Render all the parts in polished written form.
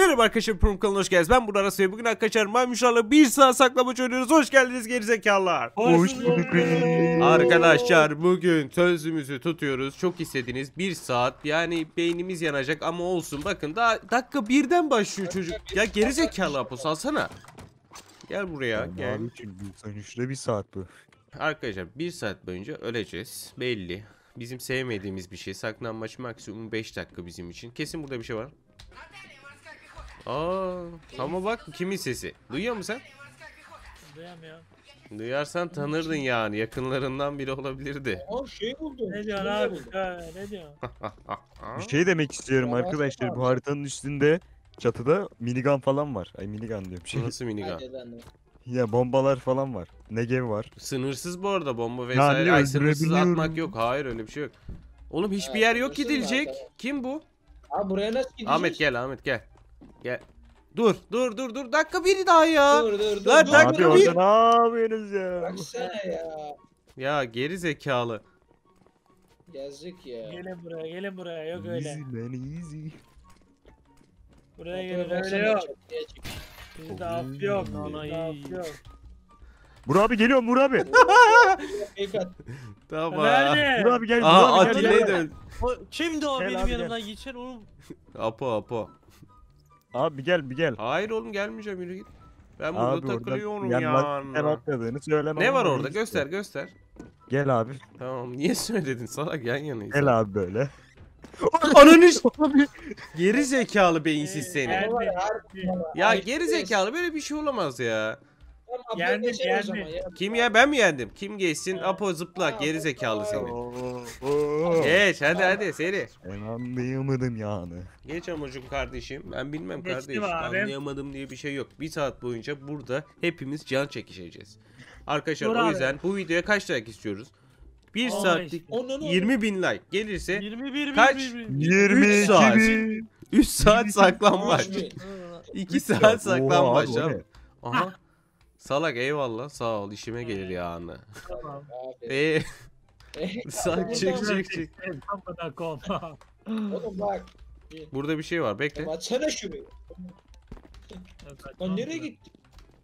Merhaba arkadaşlar, Program kanalına hoş geldiniz. Ben Buğra Aras ve bugün arkadaşlar maymuşlarla 1 saat saklambaç oynuyoruz. Hoş geldiniz gerizekalılar. Hoş bulduk. Arkadaşlar bugün sözümüzü tutuyoruz. Çok istediğiniz 1 saat. Yani beynimiz yanacak ama olsun. Bakın daha dakika birden başlıyor çocuk. Ya gerizekalı Apo, salsana. Gel buraya gel. Sonuçta 1 saat bu. Arkadaşlar 1 saat boyunca öleceğiz. Belli. Bizim sevmediğimiz bir şey. Saklanmaç maksimum 5 dakika bizim için. Kesin burada bir şey var. Aa, ama bak kimin sesi? Duyuyor musun sen? Duyamıyorum. Duyarsan tanırdın yani, yakınlarından biri olabilirdi. Aa, şey buldum. Ne diyorsun abi? Ne diyorsun? Bir şey demek istiyorum arkadaşlar. Bu haritanın üstünde çatıda minigun falan var. Ay minigun diyorum. Şey. Nasıl minigun? Ya bombalar falan var. Negev var. Sınırsız bu arada bomba vesaire. Yani, ay sınırsız atmak yok. Hayır öyle bir şey yok. Oğlum hiçbir yer yok gidilecek. Kim bu? Abi buraya nasıl gideceğiz? Ahmet gel, Ahmet gel. Gel. Dur. Dakika biri daha ya. Dur. Lan dakika bir. Ne yapıyorsunuz ya? Baksana ya. Ya geri zekalı. Yazık ya. Gelin buraya. Yok easy, öyle. Easy. Buraya gelin. Öyle yok. Bizi de afyon. Buğra abi geliyor, Buğra abi. Tamam. Buğra abi gel. Aha Atilla'yı dön. Kimdi o benim yanımdan geçen onu? Apo. Abi bir gel. Hayır oğlum gelmeyeceğim, yürü git. Ben burada abi takılıyorum ya. Ne var orada? Göster. Gel abi. Tamam niye söyledin salak, yan yanayız. Gel abi böyle. Ananı geri zekalı beyinsiz seni. Ya geri zekalı böyle bir şey olamaz ya. Yendim. Kim ya, ben mi yendim? Kim geçsin? Apo zıpla geri zekalı seni. Geç hadi seri. Ben anlayamadım yani. Geç amucum kardeşim. Ben bilmem geçtim kardeşim. Anlayamadım diye bir şey yok. Bir saat boyunca burada hepimiz can çekişeceğiz. Arkadaşlar Buğra o yüzden abi, bu videoya kaç like istiyoruz? 1 saatlik 20.000 like gelirse 21, kaç? 22 saat. 3 saat saklanmaç. 2 saat saklanmaç. Aha. Salak eyvallah sağ ol, işime gelir ya anı. Tamam. Salak çık. Oğlum bak. Burada bir şey var, bekle. Açsana şunu. Lan nereye gitti?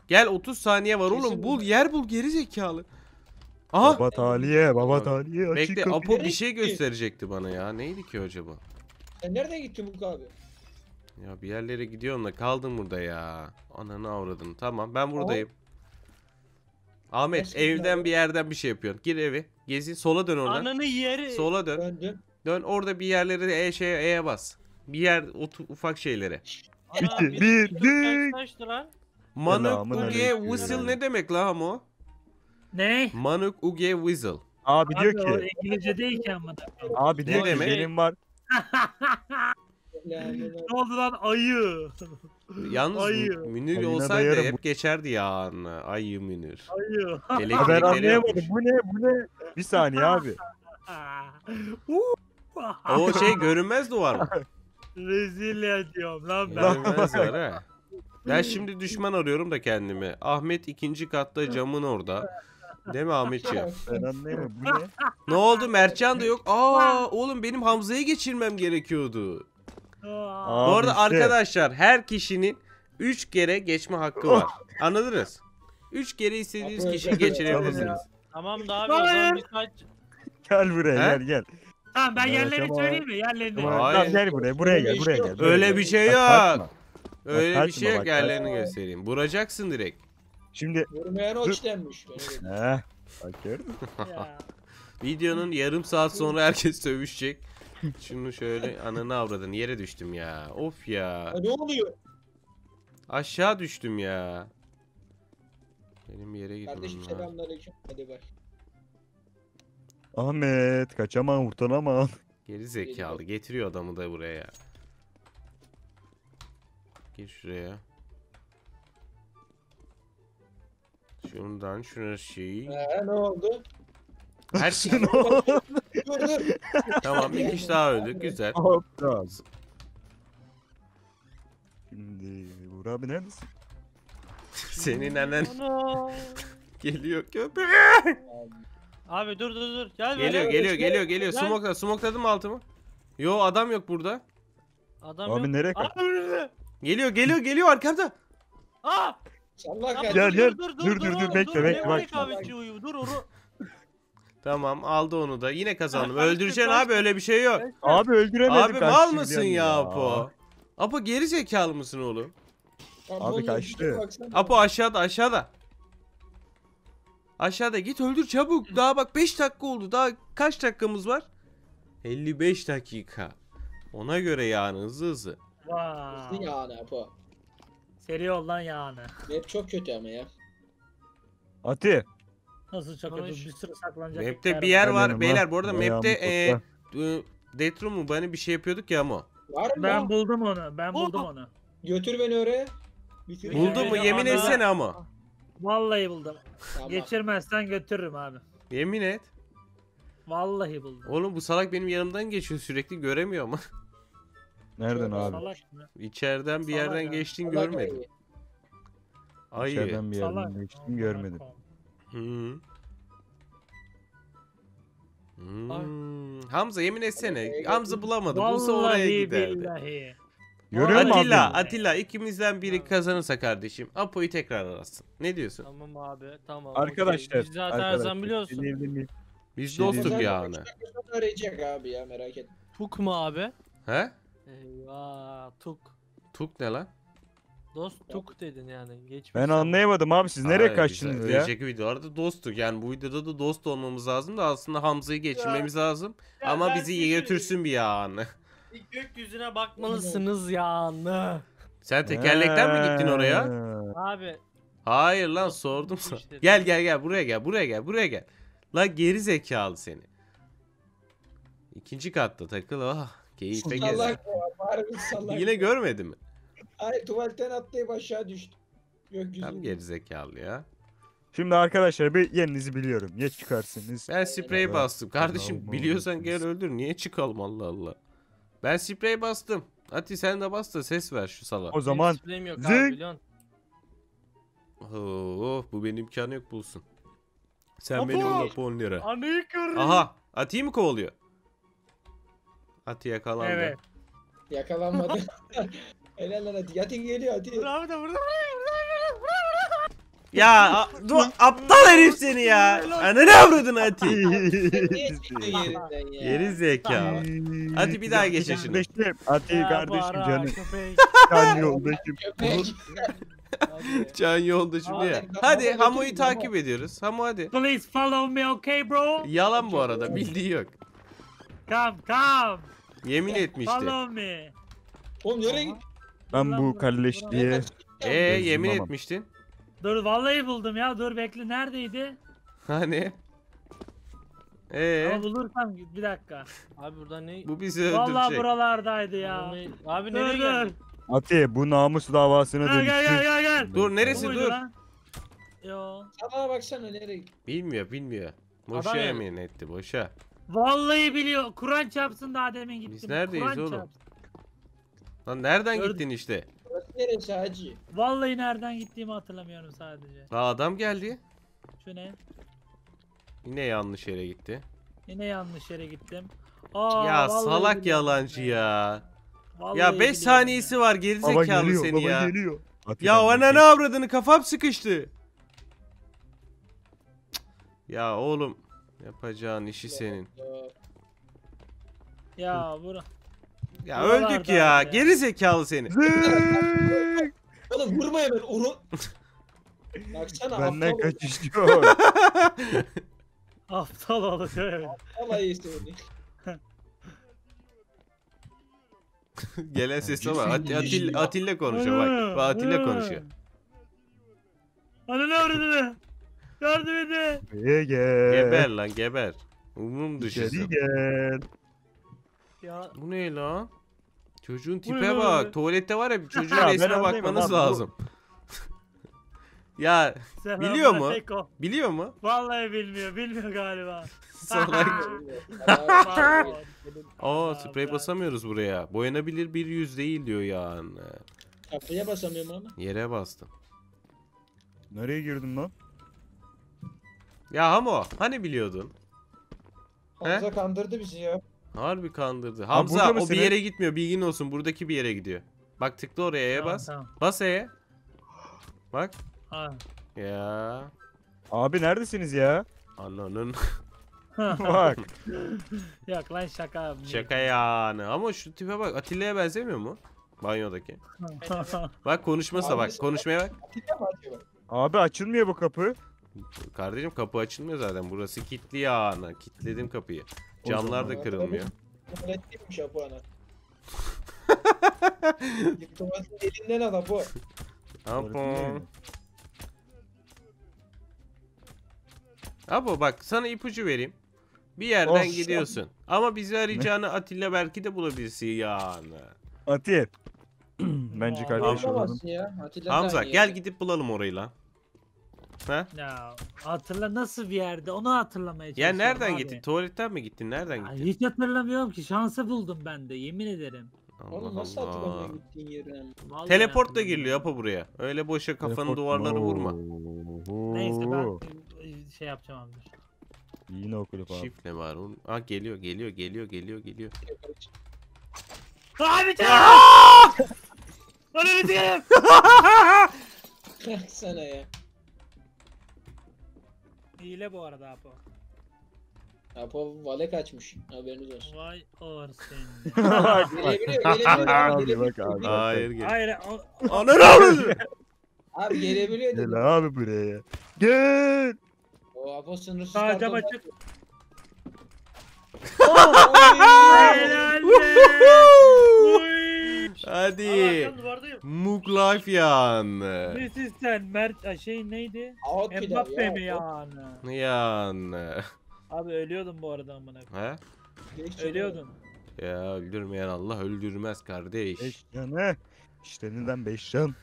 Gel 30 saniye var oğlum, bul yer bul geri zekalı. Aha. Baba taliye açık. Bekle Apo bir şey gösterecekti bana ya, neydi ki acaba? Sen nereden gittin bu abi? Ya bir yerlere gidiyorsun da kaldım burada ya. Ananı avradım. Tamam ben buradayım. Ahmet kesinlikle evden bir yerden bir şey yapıyorsun. Gir evi. Gezin. Sola dön oradan. Ananı yeri. Sola dön. Dön orada bir yerlere E'ye bas. Bir yer ufak şeylere. Bir. Manuk Uge Whistle ne demek la hamo? Ne? Manuk Uge Whistle. Abi diyor ki. İngilizce'deyken mi? Abi diyor ki benim var. Ne oldu lan ayı? Yalnız ayı. Münir olsaydı hep geçerdi ya anne. Ayı Münir. Ayı. Ben anlayamadım. Bu ne? Bir saniye abi. O şey görünmez duvar mı? Rezilya diyorum lan ben. Görünmez duvar ha. Ben şimdi düşman arıyorum da kendimi. Ahmet ikinci katta camın orada. Değil mi Ahmetciğim? Ben anlayamadım. Bu ne? Ne oldu? Mertcan da yok. Aa oğlum benim Hamza'yı geçirmem gerekiyordu. Abi bu arada işte arkadaşlar her kişinin 3 kere geçme hakkı var. Anladınız? 3 kere istediğiniz kişiyi geçirebilirsiniz. Tamam da abi o zaman bir saat. Gel buraya he? Gel. Tamam ben yerleri söyleyeyim mi? Yerlerini. Tamam gel buraya gel. Öyle bir şey yok. Bak, öyle bir şey yok, yerlerini göstereyim. Vuracaksın direkt. Şimdi. Vurmayan hoş denmiş. Heh. Bak gördün mü? Videonun yarım saat sonra herkes sövüşecek. Şunu şöyle ananı avradın, yere düştüm ya. Of ya. Ne oluyor? Aşağı düştüm ya. Benim yere gitmem. Kardeşim selamünaleyküm. Hadi bak. Ahmet kaçamam, kurtulamam. Geri zekalı getiriyor adamı da buraya. Gir şuraya. Şundan şuna şey. Ne oldu? Her şey oldu. Tamam bir kişi daha öldü, güzel. Şimdi Buğra abi neredesin? Senin annen geliyor köpeğe. Abi dur geliyor. Smokladım altımı. Yo adam yok burada. Adam abi yok. Nereye kaçtı? Geliyor arkamda. Aa! Dur bekle. Tamam, aldı onu da. Yine kazandım. Öldüreceksin abi, öyle bir şey yok. Abi öldüremedim. Abi mal mısın ya Apo? Apo geri zekalı mısın oğlum? Abi kaçtı. Apo aşağıda. Aşağıda git, öldür çabuk. Daha bak 5 dakika oldu. Daha kaç dakikamız var? 55 dakika. Ona göre yani hızlı. Hızlı yani Apo. Seri ol lan yani. Map çok kötü ama ya. Ati. Nasıl çok kötü? Bir sürü saklanacak. Map'te bir yer var. Beyler bu arada map'te Deathroom mu? Bana bir şey yapıyorduk ya ama. Ben buldum onu. Götür beni oraya. Buldun mu? Yemin etsene ama. Vallahi buldum. Tamam. Geçirmezsen götürürüm abi. Yemin et. Vallahi buldum. Oğlum bu salak benim yanımdan geçiyor sürekli, göremiyor ama. Nereden abi? İçeriden bir yerden ya. Geçtin salak görmedim. Ay. İçeriden bir yerden salak. Geçtin görmedim. Hı. Hamza yemin etsene. Hamza bulamadı. Bulsa oraya giderdi. Billahi. Atilla ikimizden biri kazanırsa kardeşim Apo'yu tekrar arasın. Ne diyorsun? Tamam abi, tamam. Arkadaşlar biz zaten Erzan biliyorsun. Biz dostuk yani. Arayacak abi ya, merak etme. Tuk mu abi? He? Eyvah, tuk. Tuk ne lan? Dost tuk dedin yani. Geçmiş. Ben anlayamadım abi, siz nereye kaçtınız ya? Önceki videolarda dosttuk yani, bu videoda da dost olmamız lazım da aslında Hamza'yı geçirmemiz lazım. Ya ama bizi götürsün bir yani. Gökyüzüne bakmalısınız yani. Sen tekerlekten mi gittin oraya? Abi. Hayır lan, sordum sana. Gel buraya gel. La geri zekalı seni. İkinci katta takıl. Ah, keyifle gez. Yine görmedi mi? Hayır, tuvaletten atlayıp aşağı düştüm. Tam geri zekalı ya. Şimdi arkadaşlar bir yerinizi biliyorum. Ya çıkarsınız. Ben sprey bastım. Kardeşim biliyorsan gel öldür. Niye çıkalım Allah Allah. Ben sprey bastım. Ati sen de bas da ses ver şu sala. O zaman spreyim yok abi, bu benim imkanı yok, bulsun. Sen Apo. Beni onla 10 lira. Aha, Ati'yi mi kovalıyor? Ati yakalandı. Evet. Yakalanmadı. Helal lan Ati. Ati geliyor Ati. Burada. Ya aptal herif seni ya. Ananı avradın Ati. Geri zekalı. Ati bir daha geç yaşını. Ati kardeşim canım. Can yoldaşım. Can yoldaşım ya. Hadi Hamo'yu takip ediyoruz. Hamo hadi. Please follow me, okay bro? Yalan bu arada, bildiği yok. Come. Yemin etmişti. Follow me. Oğlum nereye git? Ben bu kalleş diye. Yemin etmiştin. Dur vallahi buldum ya, dur bekle, neredeydi? Hani? Ama bulursam bir dakika. Abi burada ne? Bu bizi öldürecek. Vallahi buralardaydı ya. Abi nereye geldin? Ati bu namus davasına dönüştü. Gel. Dur neresi dur? Yo. Sana baksana nereye? Bilmiyor. Boşa yemin etti, boşa. Vallahi biliyor. Kur'an çarpsın daha demin gittim. Biz neredeyiz Kur'an oğlum? Çarpsın. Lan nereden gittin işte? Neresi hacı? Vallahi nereden gittiğimi hatırlamıyorum sadece. Aa, adam geldi. Şu ne? Yine yanlış yere gittim. Aa, ya salak biliyorum. Yalancı ya. Vallahi ya 5 saniyesi ya. Var gerizekalı seni baba ya. Geliyor. Ya bana ne avradını, kafam sıkıştı. Ya oğlum yapacağın işi senin. Ya bura. Ya öldük ya. Geri zekalı seni. Oğlum vurma hemen onu. Baksana aptal. Benden kaçışıyor. Aptal oluyor. Aptal iyisi onu. Gelen sesle bak. Atilla konuşuyor bak. Atilla konuşuyor. Anne ne öğrendin? Yardım edin. Geber lan geber. Umrum düşesi. Gel. Ya. Bu ne lan? Çocuğun tipe bak. Tuvalette var ya, çocuğun resmine bakmanız lazım. Ya biliyor mu? Biliyor mu? Vallahi bilmiyor. Bilmiyor galiba. Salak. Aa, sprey basamıyoruz buraya. Boyanabilir bir yüz değil diyor yani. Kapıya basamıyorum ama. Yere bastım. Nereye girdim lan? Ya Hamo, hani biliyordun? Hamza kandırdı bizi ya. Harbi kandırdı. Hamza o bir yere gitmiyor, bilgin olsun. Buradaki bir yere gidiyor. Bak tıkla oraya, E'ye tamam, bas. Tamam. Bas E'ye. Bak. Ha. Ya. Abi neredesiniz ya? Allah'ın. Bak. Yok lan şaka abi. Şaka yani. Ama şu tipe bak. Atilla'ya benzemiyor mu? Banyodaki. Bak konuşmasa bak. Konuşmaya bak. Abi açılmıyor bu kapı. Kardeşim kapı açılmıyor zaten. Burası kilitli yani. Kilitledim kapıyı. Camlar da kırılmıyor. Kilitlemiş ya bu ana. Yıktırmasın elinden al Apo. Apo. Apo bak sana ipucu vereyim. Bir yerden of, gidiyorsun. Sen... Ama bizi arayacağını Atilla belki de bulabilirsin yani. Atilla. Bence kardeş olalım. Hamza gel gidip bulalım orayı lan. Ha? Ya hatırla nasıl bir yerde onu hatırlamaya çalışıyorum. Ya nereden abi gittin? Tuvaletten mi gittin? Nereden gittin? Hiç hatırlamıyorum ki. Şansı buldum ben de yemin ederim. Oğlum nasıl hatırlamaya gittin yerin? Teleportla giriliyor Apo buraya. Öyle boşa kafanı teleport duvarlara vurma. Neyse ben şey yapacağım amca. Yine okuyup abi. Şifre var onun. Aa geliyor. Abi canım! Ananı diyeyim! Baksana ya. Hile bu arada Apo. Apo vale kaçmış. Haberiniz olsun. Vay or seni. Gelebiliyor. Hayır gel. Hayır. Ananı! Abi gelebiliyor dedi. Gel abi buraya. Gel. O Apo sınırsız. Sadece açık. Hadi. Mug life yani. This is sen Mert şey neydi? Mbappe mi yani? Yani. Abi ölüyordum bu arada amına koyayım. He? Ölüyordum. Ya öldürmeyen Allah öldürmez kardeş. 5 canı. İşte neden 5 can?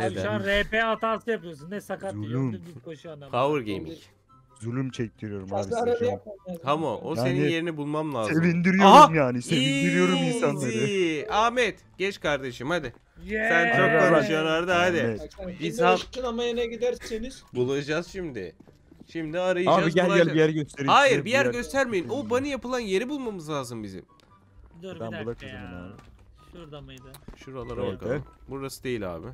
Abi şu an RP hatası yapıyorsun. Ne sakat diyorsun git koşu anam. Power gaming. Zulüm çektiriyorum abi size. Hamo o yani senin yerini bulmam lazım. Sevindiriyorum aha, yani sevindiriyorum easy insanları. Ahmet geç kardeşim hadi. Yeah. Sen çok konuşuyorsun orada hadi. Evet. Biz hamamaya giderseniz bulacağız şimdi. Şimdi arayacağız. Abi gel bulacağız. Gel bir yer göstereyim. Hayır bir yer göstermeyin. O bana yapılan yeri bulmamız lazım bizim. Dur bir dakika ya. Şurada mıydı? Şuralara evet bakalım. Burası değil abi.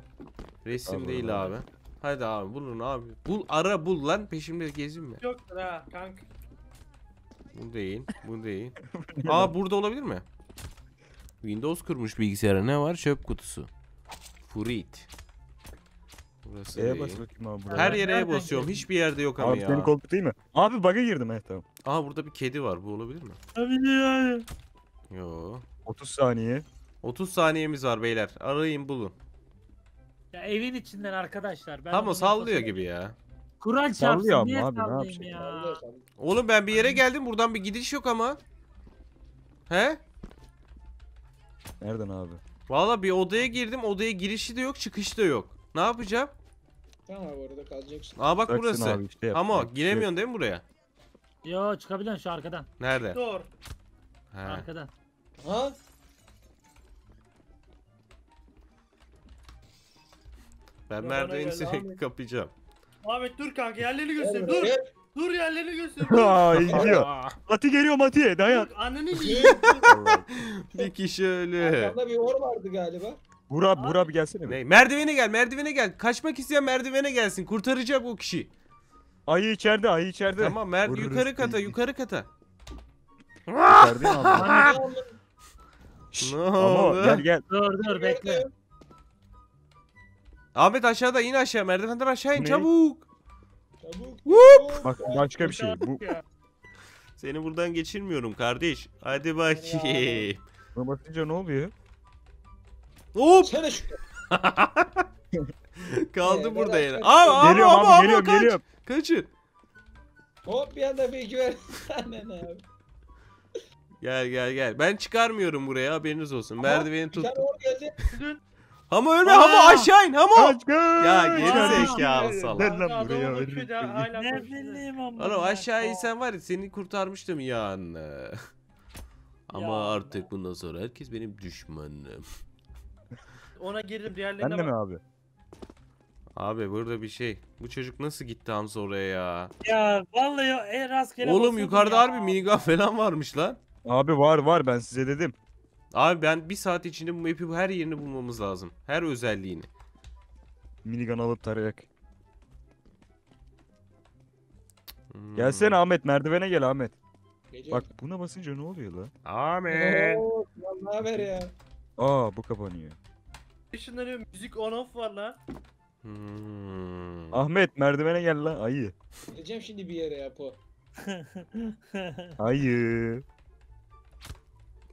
Resim tamam, değil abi. Hadi abi bulun abi. Bul ara bul lan peşimde gezinme. Yoktur ha kanka. Bu değil bu değil. Aa burada olabilir mi? Windows kurmuş bilgisayara ne var? Çöp kutusu. Furit. Burası değil. Her yere basıyorum hiçbir yerde yok ama ya. Abi senin koltuk değil mi? Abi bug'a girdim he tamam. Aa burada bir kedi var bu olabilir mi? Abi ya. Yo. 30 saniye. 30 saniyemiz var beyler arayın bulun. Ya evin içinden arkadaşlar. Ben tamam sallıyor gibi ya. Kural çarpsın niye abi, sallayayım ya. Oğlum ben bir yere geldim buradan bir gidiş yok ama. He? Nereden abi? Valla bir odaya girdim odaya girişi de yok çıkışı da yok. Ne yapacağım? Tamam abi orada kalacaksın. Aa bak Saksın burası. Işte ama giremiyorsun değil mi buraya? Yo çıkabiliyorsun şu arkadan. Nerede? Doğru. He. Arkadan. Ha? Ben merdivenini kapayacağım. Ahmet dur kanka yerlerini göster. Dur. Dur yerlerini göster. Aa gidiyor. Mati geliyor Mati. Dayan. Anneni yiyeyim. Bir kişi ölü. Arkada bir or vardı galiba. Buğra bir gelsene. Ne? Merdivene gel. Merdivene gel. Kaçmak isteyen merdivene gelsin. Kurtaracak o kişi. Ayı içeride. Ayı içeride. Tamam yukarı kata. Yukarı kata. İçerideyim abi. Tamam gel. Dur bekle. Ahmet aşağıda in aşağı merdivenden aşağı in çabuk. Çabuk. Bak başka bir şey bu. Seni buradan geçirmiyorum kardeş. Hadi bakayım. Buna bakınca ne oluyor? Hop. Kaldı burada yine. Ama geliyorum. Kaçın. Hop bir anda bir güven. Gel. Ben çıkarmıyorum buraya haberiniz olsun. Merdiveni tut. Hamo ölme Hamo aşağı in Hamo. Ya geri zekalı salak. Ne lan buraya öldürdün? Oğlum aşağı insen var ya seni kurtarmıştım yani. Ama artık bundan sonra herkes benim düşmanım. Ona girdim diğerlerine bak. Ben de mi abi? Abi burada bir şey. Bu çocuk nasıl gitti Hamza oraya ya? Ya vallahi rastgele. Oğlum yukarıda harbi minigun falan varmış lan. Abi var ben size dedim. Abi ben bir saat içinde bu map'i her yerini bulmamız lazım. Her özelliğini. Minigun alıp tarayak. Hmm. Gelsene Ahmet, merdivene gel Ahmet. Geliyorum. Bak buna basınca ne oluyor la? Ahmet. Ne haber ya? Aa bu kapanıyor. Şunların müzik on off var lan. Hmm. Ahmet merdivene gel la ayı. Gideceğim şimdi bir yere ya po. Ayı.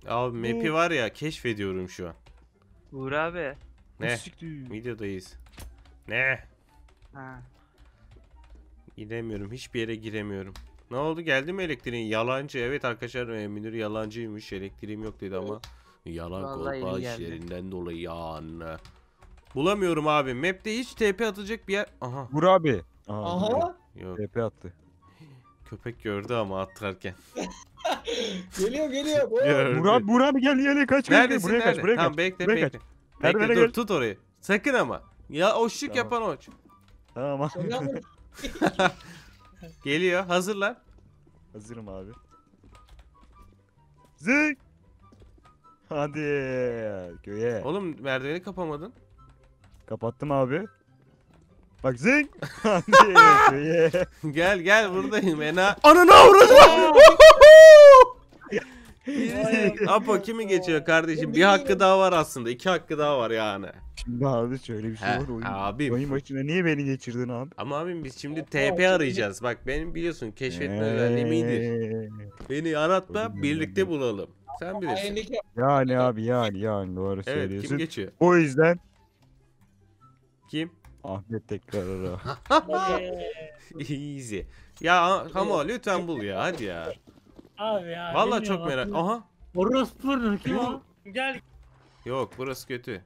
Abi map'i var ya, keşfediyorum şu an. Uğur abi. Ne? Videodayız. Ne? Ha. Gidemiyorum, hiçbir yere giremiyorum. Ne oldu, geldi mi elektriğin? Yalancı. Evet arkadaşlar, Münir yalancıymış. Elektriğim yok dedi ama. Yalan kolpa işlerinden dolayı yani. Bulamıyorum abi. Map'te hiç TP atacak bir yer. Aha. Buğra abi. Aha. Yok. TP attı. Köpek gördü ama atlarken. Geliyor. Buğra abi gel yele kaç. Neredesin? Buraya kaç. Buraya tamam, bekle buraya bekle. Bekle dur, tut orayı. Sakın ama. Ya o şık tamam. Yapan o. Tamam. Geliyor. Hazırlar. Hazırım abi. Zık. Hadi köye. Oğlum merdiveni kapamadın. Kapattım abi. Bak zing. Hadi köye. Gel buradayım Ena. Anana uğradım. Apo kimi geçiyor kardeşim? Bir hakkı daha var aslında. 2 hakkı daha var yani. Şimdi abi şöyle bir şey var. Oyun başına niye beni geçirdin abi? Ama abim biz şimdi TP arayacağız. Bak benim biliyorsun keşfetme özelliğim iyidir. Beni aratma, birlikte bulalım. Sen bilirsin. Yani abi yani doğru söylüyorsun. Evet kim geçiyor? O yüzden. Kim? Ahmet tekrar ara. Easy. Ya Hamo lütfen bul ya, hadi ya. Abi ya. Vallahi çok merak. Aha. Orospu kim o? Gel. Yok burası kötü.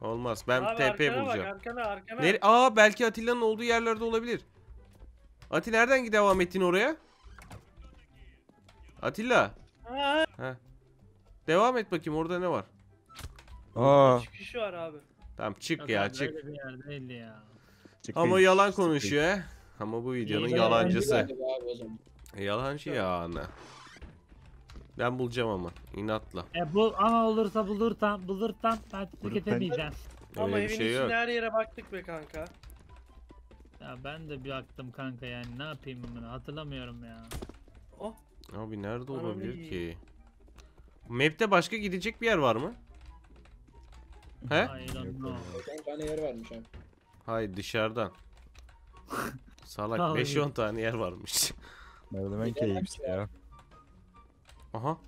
Olmaz. Ben abi, TP bulacağım. Bak, arkana. Aa belki Atilla'nın olduğu yerlerde olabilir. Atilla nereden devam ettin oraya? Atilla. Heh. Devam et bakayım, orada ne var? Aa. Çıkışı var abi. Tamam çık ya, çık. Ya. Ama yalan konuşuyor he. Ama bu videonun yalancısı. Yalancı ya ana. Ben bulacağım ama inatla. Bu ama olursa bulurtan ben tüketemeyeceğim. Ama evin içinde yok. Her yere baktık be kanka. Ya ben de bir baktım kanka, yani ne yapayım bunu hatırlamıyorum ya. Oh. Abi nerede olabilir ki? Map'te başka gidecek bir yer var mı? He? Tane yer varmış abi. Hayır dışarıdan. Salak 5-10 tane yer varmış. Merdiven keyifli ya. Aha.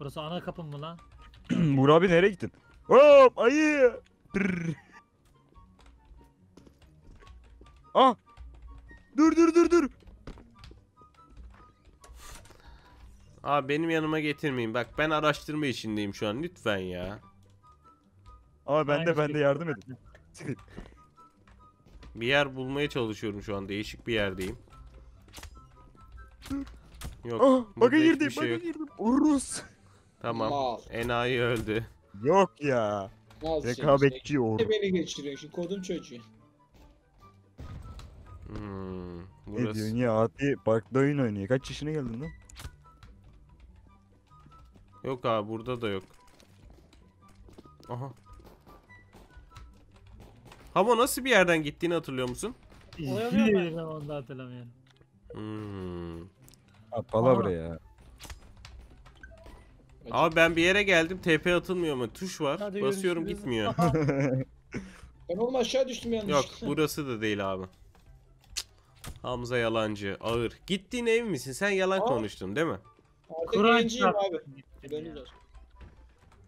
Burası ana kapı mı lan? Buğra abi nereye gittin? Hop ayı. Ah. Dur. Abi benim yanıma getirmeyin. Bak ben araştırma işindeyim şu an. Lütfen ya. Abi ben de yardım edin. Bir yer bulmaya çalışıyorum şu an. Değişik bir yerdeyim. Yok. Ah, baka girdim. Urus. Tamam. Mal. Enayi öldü. Yok ya. Rekabetçi Urus. Beni geçiriyor. Şu kodum çocuğu. Ne diyorsun ya? Abi parkta oyun oynuyor. Kaç yaşına geldin lan? Yok abi burada da yok. Aha. Hamo nasıl bir yerden gittiğini hatırlıyor musun? Hiçbir zaman da hatırlamıyorum. Palavra ya. Abi ben bir yere geldim, TP atılmıyor ama tuş var. Hadi basıyorum gitmiyor. Ben oğlum aşağı düştüm yanlış. Yok burası da değil abi. Hamza yalancı ağır. Gittiğin ev misin? Sen yalan konuştun değil mi? Kurancıyım abi.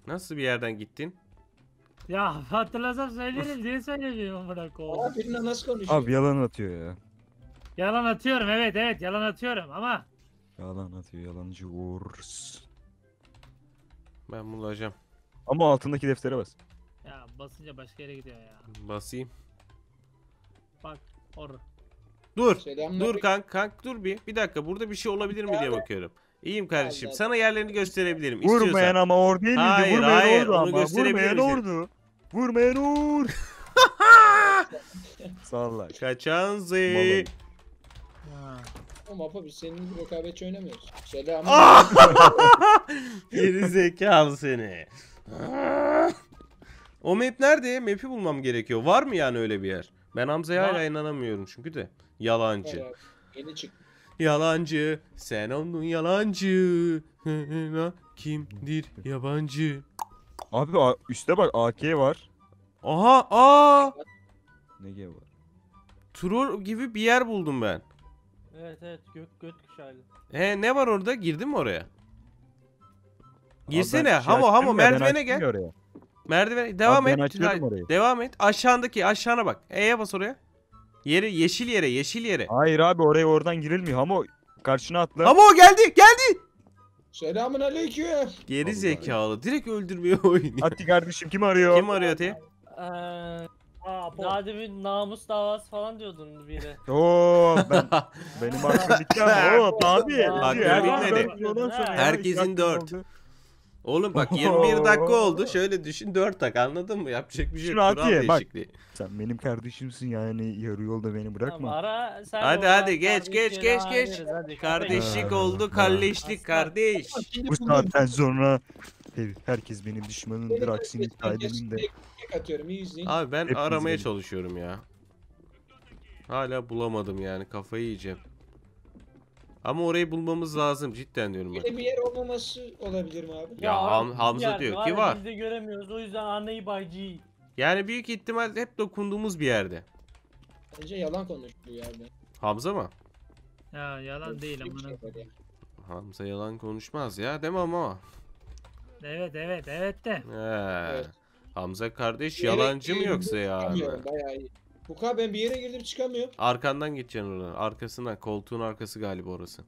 Nasıl bir yerden gittin? Ya hatırlasam söylerim diye söylemiyorum bırak oğlum. Abi yalan atıyor ya. Yalan atıyorum, evet yalan atıyorum ama. Yalan atıyor, yalancı Uğurs. Ben bulacağım. Ama altındaki deftere bas. Ya basınca başka yere gidiyor ya. Basayım. Bak orada. Dur. Dur kank dur bir dakika, burada bir şey olabilir mi diye bakıyorum. İyiyim kardeşim. Sana yerlerini gösterebilirim. İstiyorsan. Vurmayan ama or değil miydi? Hayır, onu ama. Gösterebilirim. Vurmayan or. Sağ ol. Kaçan zey. Ama Apo biz senin gibi rekabetçi oynamıyoruz. Selam. Geri zekalı seni. O map nerede? Map'i bulmam gerekiyor. Var mı yani öyle bir yer? Ben Hamza'ya hala inanamıyorum çünkü de. Yalancı. Evet, yeni çıktı. Yalancı. Sen onun yalancı. Kimdir yabancı? Abi üstte bak AK var. Aha aa. Ne var? Troll gibi bir yer buldum ben. Evet evet göt kuşağı. Ne var orada? Girdin mi oraya? Girsene. Hamo merdivene gel. Oraya. Merdiven devam abi et. Devam et. Aşağına bak. E'ye bas oraya. Yeşil yere. Hayır abi oraya oradan girilmiyor. Hamo karşına atla. Hamo geldi. Selamun aleyküm. Geri zekalı. Direkt öldürmüyor oyunu. Ati kardeşim kim arıyor? Kim arıyor Ati? Daha demin namus davası falan diyordun biri. Oo ben benim aklım bitti ama o abi. Herkesin 4. Oğlum bak 21 dakika oldu. Şöyle düşün 4 tak anladın mı? Yapacak bir şey yok. Kural değişikliği. Sen benim kardeşimsin yani yarı yolda beni bırakma. Ara, hadi geç. Kardeşlik oldu kalleşlik kardeş. Bu saatten sonra herkes benim düşmanımdır aksini kaydedin de. Abi ben aramaya çalışıyorum ya. Hala bulamadım yani kafayı yiyeceğim. Ama orayı bulmamız lazım cidden diyorum ben. Bir yer olmaması olabilir mi abi? Ya Hamza diyor ki var. Biz de göremiyoruz o yüzden anneyi bacıyı. Yani büyük ihtimal hep dokunduğumuz bir yerde. Bence yalan konuştu yerde. Hamza mı? Ya yalan değil ama. Hamza yalan konuşmaz ya değil mi ama? Evet de. Evet. Hamza kardeş yalancı mı yoksa yani? Bayağı iyi. Buka ben bir yere girdim çıkamıyorum. Arkandan gideceksin oradan. Arkasından. Koltuğun arkası galiba orası.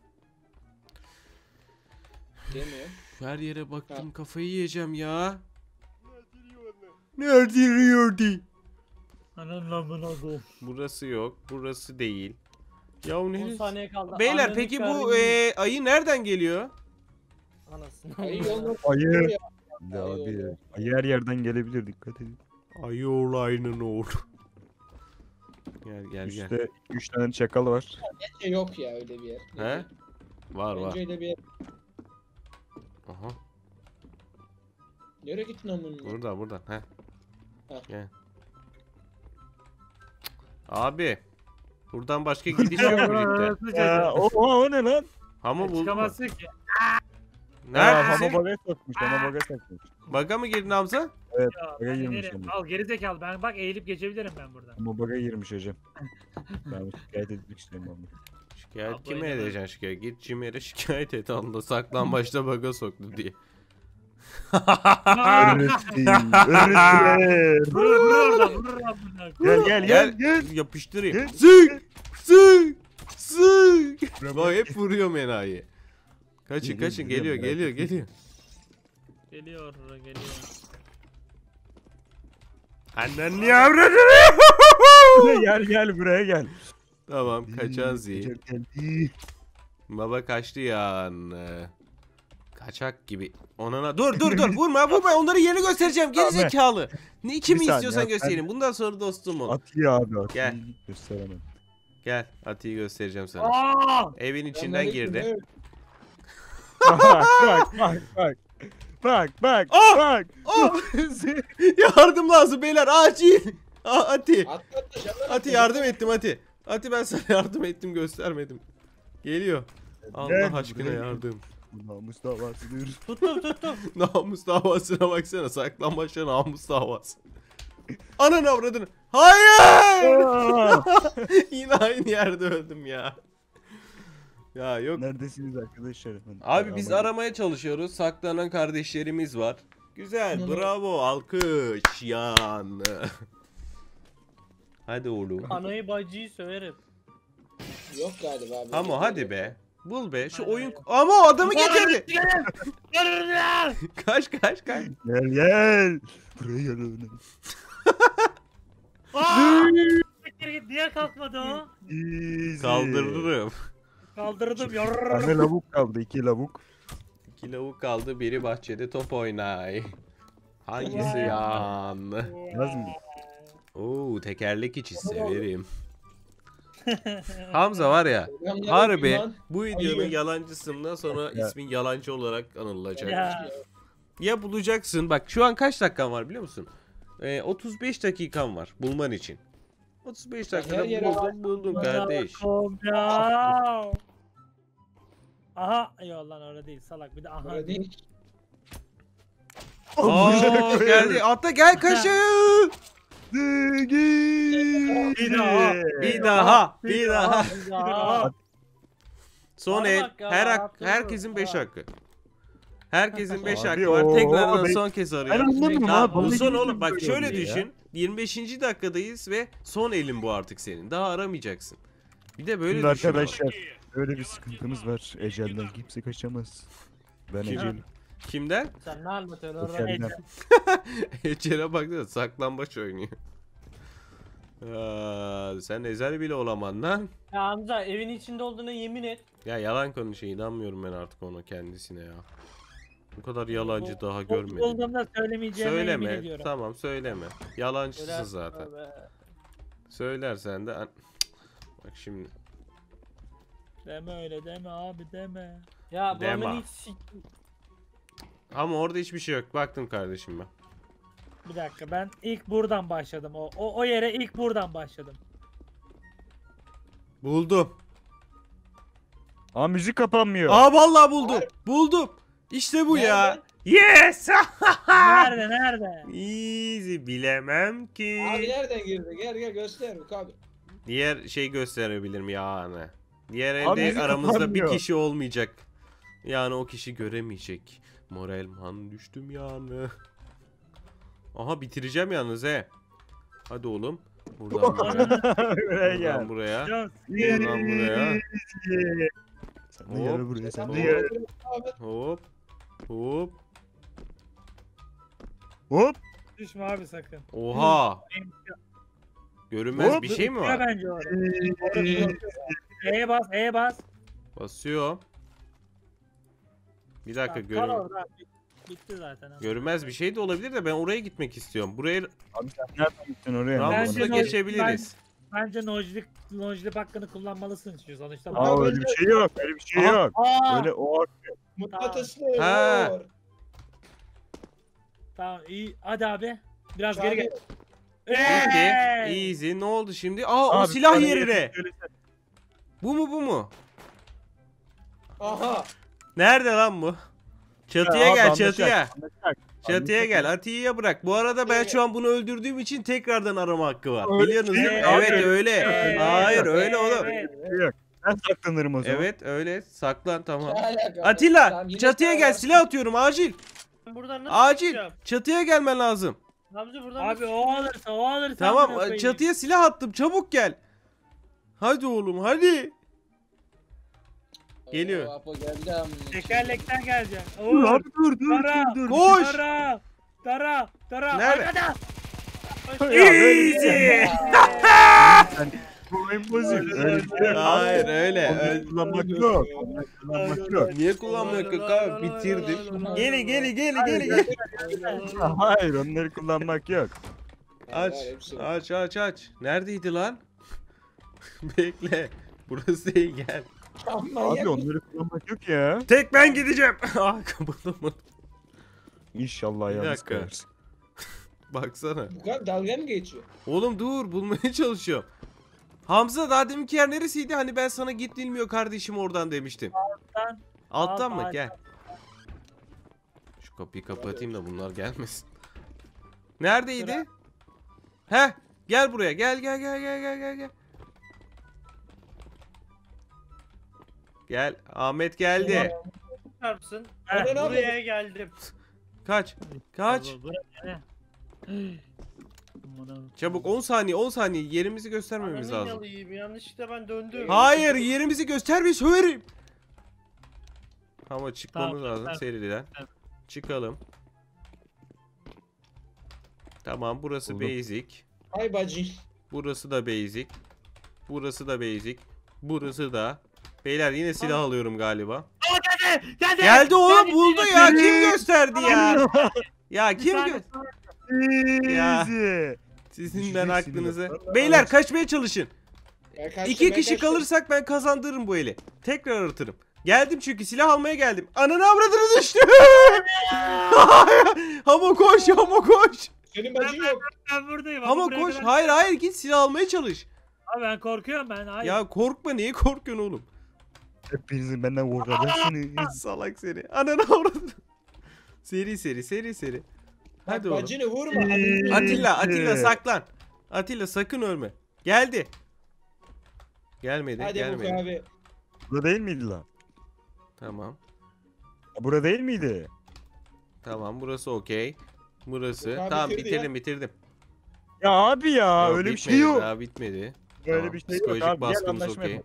Demiyor. Her yere baktım kafayı yiyeceğim ya. Ne öldürüyordu? Burası yok. Burası değil. Ya o ne? Beyler anladım, peki bu ayı nereden geliyor? Anasını. Ayı. Ayı her yerden gelebilir dikkat edin. Ayı olayının oğlu. Gel. İşte 3 tane çakal var. Bence yok ya öyle bir yer. He? Var. Bence öyle bir yer. Aha. Nereye gittin amına? Buradan. He. Gel. Abi. Buradan başka gidiş yok birlikte. O ne lan? Hamo buldum. Çıkamazsın ki. Neredesin? Hamo baga sokmuş. Baga mı girdin Hamza? Evet, baga girmiş. Al gerizekalı ben bak eğilip geçebilirim ben buradan. Ama baga girmiş hocam. Ben şikayet etmek istemiyorum. Şikayet kime edeceksin şikayet? Git Cimer'e şikayet et anla saklan başta baga soktu diye. Gel. Yapıştırayım. Sık. Bak hep vuruyorum enayi. Kaçın geliyor. Annen niye avradını? Gel buraya gel. Tamam kaçan zil. Baba kaçtı ya. Kaçak gibi. Onana dur vurma onları yerini göstereceğim geri zekalı. Ne kimi istiyorsan göstereyim. Bundan sonra dostum ol. Atilla abi. Gel. Gösteremem. Gel Atilla'yı göstereceğim sana. Evin içinden girdi. Bak. Yardım lazım beyler acil. Ati yardım ettim Ati. Ati ben sana yardım ettim göstermedim. Geliyor. Allah aşkına yardım. Namus davası diyoruz. Tut. Namus davasına baksana saklanmaçta namus davası. Ananı avradını. Hayır. Yine aynı yerde öldüm ya. Ya yok. Neredesiniz arkadaşlar? Abi biz aramaya çalışıyoruz. Saklanan kardeşlerimiz var. Güzel. Bravo. Alkış. Yan. Hadi oğlum. Anayı bacıyı söverim. Yok galiba abi. Ama hadi be. Bul be. Şu oyun... Ama adamı getirdi. Kaç. Gel. Buraya gel oğlum. Diğer kalkmadı o. Kaldırırım. Kaldırdım yarrrrrrrrrrrrrrrrrrrrrrrrrrrrrrrrrrrrrrrrrrr. Anne lavuk kaldı 2 lavuk. 2 lavuk kaldı biri bahçede top oynay. Hangisi yan? Nasıl? Ooo tekerlek içi severim. Hamza var ya, harbi bu videonun yalancısından sonra ismin yalancı olarak anılacak. Ya bulacaksın, bak şu an kaç dakikan var biliyor musun? 35 dakikan var bulman için. 35 dakikada buldum kardeş. Aha, yok lan öyle değil salak, bir de aha. Öyle değil. Ooo geldi, atla gel kaşığı. Bir daha. Son el. Herkesin 5 hakkı. Herkesin 5 hakkı var. Tekrardan son kez arıyorum. Bu son oğlum, bak şöyle düşün. 25. dakikadayız ve son elin bu artık senin. Daha aramayacaksın. Bir de böyle düşün. Arkadaşlar böyle bir sıkıntımız var. Ecelden kimse kaçamaz. Ben ecelim. Kimden? Sen ne anlatıyorsun orada? Ecel'e baksana, saklambaç oynuyor. Sen ezel bile olaman lan. Ya Hamza, evin içinde olduğuna yemin et. Ya yalan konuşuyor, inanmıyorum ben artık ona, kendisine ya. Bu kadar yalancı daha görmedim. Olduğumda söylemeyeceğime yemin ediyorum. Tamam söyleme. Yalancısın zaten. Söylersen de... Bak şimdi. Deme öyle, deme abi, deme. Ya babamın hiç... Ama orada hiçbir şey yok. Baktım kardeşim ben. Bir dakika, ben ilk buradan başladım. O yere ilk buradan başladım. Buldum. Aa müzik kapanmıyor. Aa vallahi buldum. Hayır. Buldum. İşte bu nerede? Ya. Yes. Nerede? Easy, bilemem ki. Abi nereden girdi? Gel göster abi. Diğer şey gösterebilirim yani. Diğer elde aramızda kapanmıyor. Bir kişi olmayacak. Yani o kişi göremeyecek. Moralman düştüm yani. Aha bitireceğim yalnız he. Hadi oğlum. Buradan buraya. Buradan buraya. Buradan buraya. Hop. Hop. Düşme abi sakın. Oha. Görünmez bir şey mi var? E'ye bas. Basıyor. Bir dakika, görünmez bir şey de olabilir de ben oraya gitmek istiyorum. Buraya... Abi sen nereden gittin oraya? Rampus'la geçebiliriz. Bence nojlip hakkını kullanmalısın çünkü sonuçta. Aa öyle bir şey yok, öyle bir şey yok. Öyle o... Mutlatışlı. Ha. Tamam iyi, hadi abi. Biraz geri gel. Easy, ne oldu şimdi? Aa o silah yerine. Bu mu? Aha. Nerede lan bu? Çatıya ya, gel çatıya. Çatıya gel. Atilla'ya bırak. Bu arada ben şu an bunu öldürdüğüm için tekrardan arama hakkı var. Biliyorsunuz değil mi? Evet öyle. Hayır öyle oğlum. Ben saklanırım o zaman. Evet öyle. Saklan tamam. Atilla çatıya gel, silah atıyorum acil. Acil. Çatıya gelmen lazım. Abi o alırsa. Tamam çatıya silah attım, çabuk gel. Hadi oğlum hadi. Geliyor. Tekerlekten geleceğim. Dur. Koş. Dara. Nerede? Easy. Bu impossible. Hayır öyle. Kullanmak yok. Niye kullanmak yok abi? Bitirdim. Gel. Hayır onları kullanmak yok. Aç. Neredeydi lan? Bekle. Burası değil, gel. Abi onları kullanmak yok ya. Tek ben gideceğim. Ah kapatalım. İnşallah yalnız kalırsın. Baksana. Dalga mı geçiyor? Oğlum dur, bulmaya çalışıyorum. Hamza daha deminki yer neresiydi? Hani ben sana git bilmiyor kardeşim oradan demiştim. Alttan mı? Gel. Şu kapıyı kapatayım da bunlar gelmesin. Neredeydi? Heh gel buraya, gel. Gel, Ahmet geldi. Buraya geldim. Kaç. Çabuk 10 saniye yerimizi göstermemiz lazım. Yanlışlıkla ben döndüm. Hayır yerimizi göster bir söylerim. Ama çıkmamız lazım seriden. Çıkalım. Tamam burası basic. Ay bacı. Burası da basic. Burası da. Beyler yine silah alıyorum galiba. Aa, geldi oğlum, buldu ya. Kim gösterdi ya? Ya kim gösterdi? Sizin ben aklınızı. Beyler kaçmaya çalışın. İki kişi kalırsak ben kazandırırım bu eli. Tekrar aratırım. Geldim çünkü silah almaya geldim. Ananı avradını düştü. Hamo koş, Hamo koş. Senin bacın yok. Ben buradayım. Hamo koş. Hayır hayır, git silah almaya çalış. Abi ben korkuyorum ben. Hayır. Ya korkma, niye korkuyorsun oğlum? Hepinizi benden korkacaksınız. Salak seni. Ananı avradını. Seri. Hadi oğlum. Bacını vurma. Atilla saklan. Atilla sakın ölme. Geldi. Gelmedi. Hadi abi. Burada değil miydi lan? Tamam. Burada değil miydi? Tamam, burası okey. Burası. Tamam, bitirdim. Ya abi ya, öyle bir şey yok. Daha bitmedi. Öyle bir şey yok. Psikolojik baskımız okey.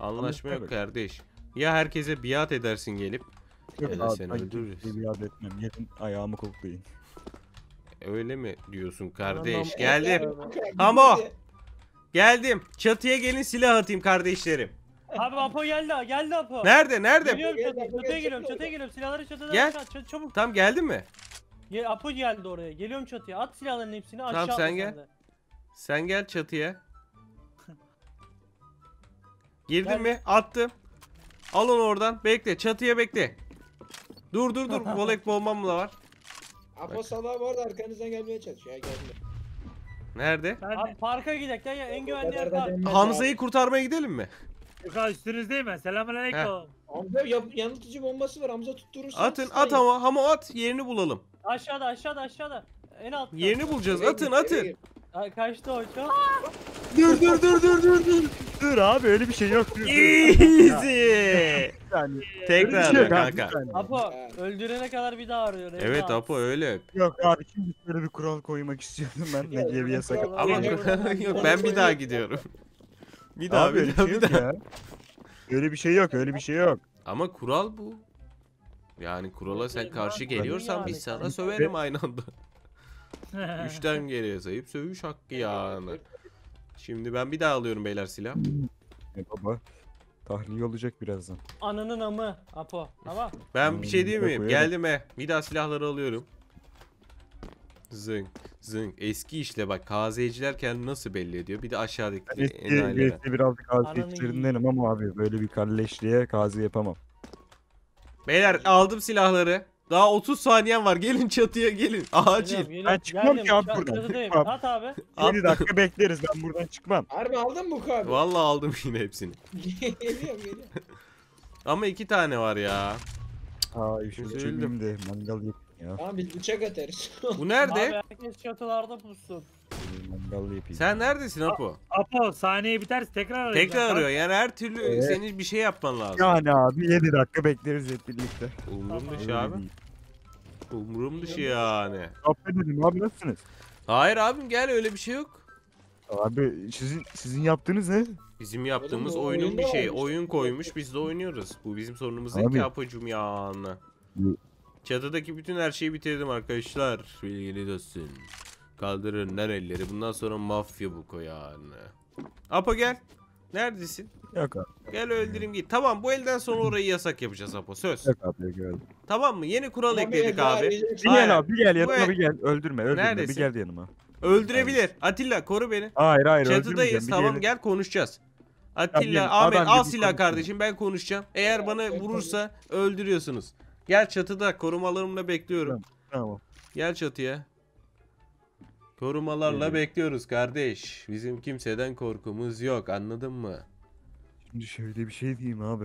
Anlaşma yok kardeş. Ya herkese biat edersin gelip. Yok, seni öldürürüz. Biat etmem. Gelin ayağımı koklayın. Öyle mi diyorsun kardeş? Geldim. Hamo. Geldim. Çatıya gelin, silah atayım kardeşlerim. Abi Apo geldi Apo. Nerede? Çatıya geliyorum. Silahları çatıdan aç, çabuk. Tam geldin mi? Apo geldi oraya. Geliyorum çatıya. At silahların hepsini aşağı. Tamam, sen gel. Sen gel çatıya. Girdin mi? Attım. Al onu oradan. Bekle. Çatıya bekle. Dur. Volek bombam da var. Apo sabah bu arada arkanızdan gelmeye çalışıyor. Nerede? Abi parka gidek ya. En güvenli yer park. Hamza'yı kurtarmaya gidelim mi? Yukarı üstünüzdeyim ben. Selamünaleyküm. Hamza yanıltıcı bombası var. Hamza tutturursan. At ama. Hamo at. Yerini bulalım. Aşağıda. En altta. Yerini bulacağız. Atın. Kaçtı o çok. Dur. Dur abi, öyle bir şey yok. Easy. Tekrar kanka. Apo öldürene kadar bir daha arıyor. Evet Apo öyle. Yok abi, şimdi böyle bir kural koymak istiyorum ben. Ne diye bir yasak. Ama yok, ben bir daha gidiyorum. Bir daha. Öyle bir şey yok. Ama kural bu. Yani kurala sen karşı geliyorsan biz sana söverim aynı anda. 3'ten geriye sayıp sövüş hakkı yani. Şimdi ben bir daha alıyorum beyler silah. Baba tahliye olacak birazdan. Ananın amı Apo. Tamam. Ben bir şey diyeyim miyim? Geldim he. Bir daha silahları alıyorum. Zınk. Eski işle bak, KZ'ciler kendini nasıl belli ediyor? Bir de aşağıdaki enayilere. Ben birazcık KZ'cilerindenim ama abi böyle bir kalleşliğe KZ yapamam. Beyler aldım silahları. Daha 30 saniyen var. Gelin çatıya gelin. Acil. Ben çıkmam ki abi buradan. At abi. 7 dakika bekleriz, ben buradan çıkmam. Harbi aldın mı bu abi? Valla aldım yine hepsini. Geliyorum. Ama 2 tane var ya. Üzüldüm de mangal yapayım ya. Tamam biz bıçak atarız. Bu nerede? Abi herkes çatılarda pussun. Sen neredesin Apo? Apo saniye biter tekrar arıyor. Yani her türlü senin bir şey yapman lazım. Yani abi 7 dakika bekleriz hep birlikte. Umurum dışı abi. Umurum dışı yani. Affedin abi, nasılsınız? Hayır abim gel, öyle bir şey yok. Abi sizin yaptığınız ne? Bizim yaptığımız oyunun bir şeyi. Oyun koymuş, biz de oynuyoruz. Bu bizim sorunumuz değil ki Apo'cum ya. Çatıdaki bütün her şeyi bitirdim arkadaşlar. Bilginiz olsun. Kaldırın lan elleri. Bundan sonra mafya bu koyanı. Apo gel. Neredesin? Yok abi. Gel öldüreyim git. Tamam, bu elden sonra orayı yasak yapacağız Apo. Söz. Yok abi, gel. Tamam mı? Yeni kural ekledik abi. Bir gel yanıma, bir gel. Öldürme. Neredesin? Bir gel yanıma. Öldürebilir. Atilla koru beni. Hayır. Çatıdayız. Tamam gel konuşacağız. Atilla, Ahmet al silah kardeşim, ben konuşacağım. Eğer bana vurursa öldürüyorsunuz. Gel çatıda korumalarımla bekliyorum. Tamam. Gel çatıya. Korumalarla bekliyoruz kardeş. Bizim kimseden korkumuz yok, anladın mı? Şimdi şöyle bir şey diyeyim abi.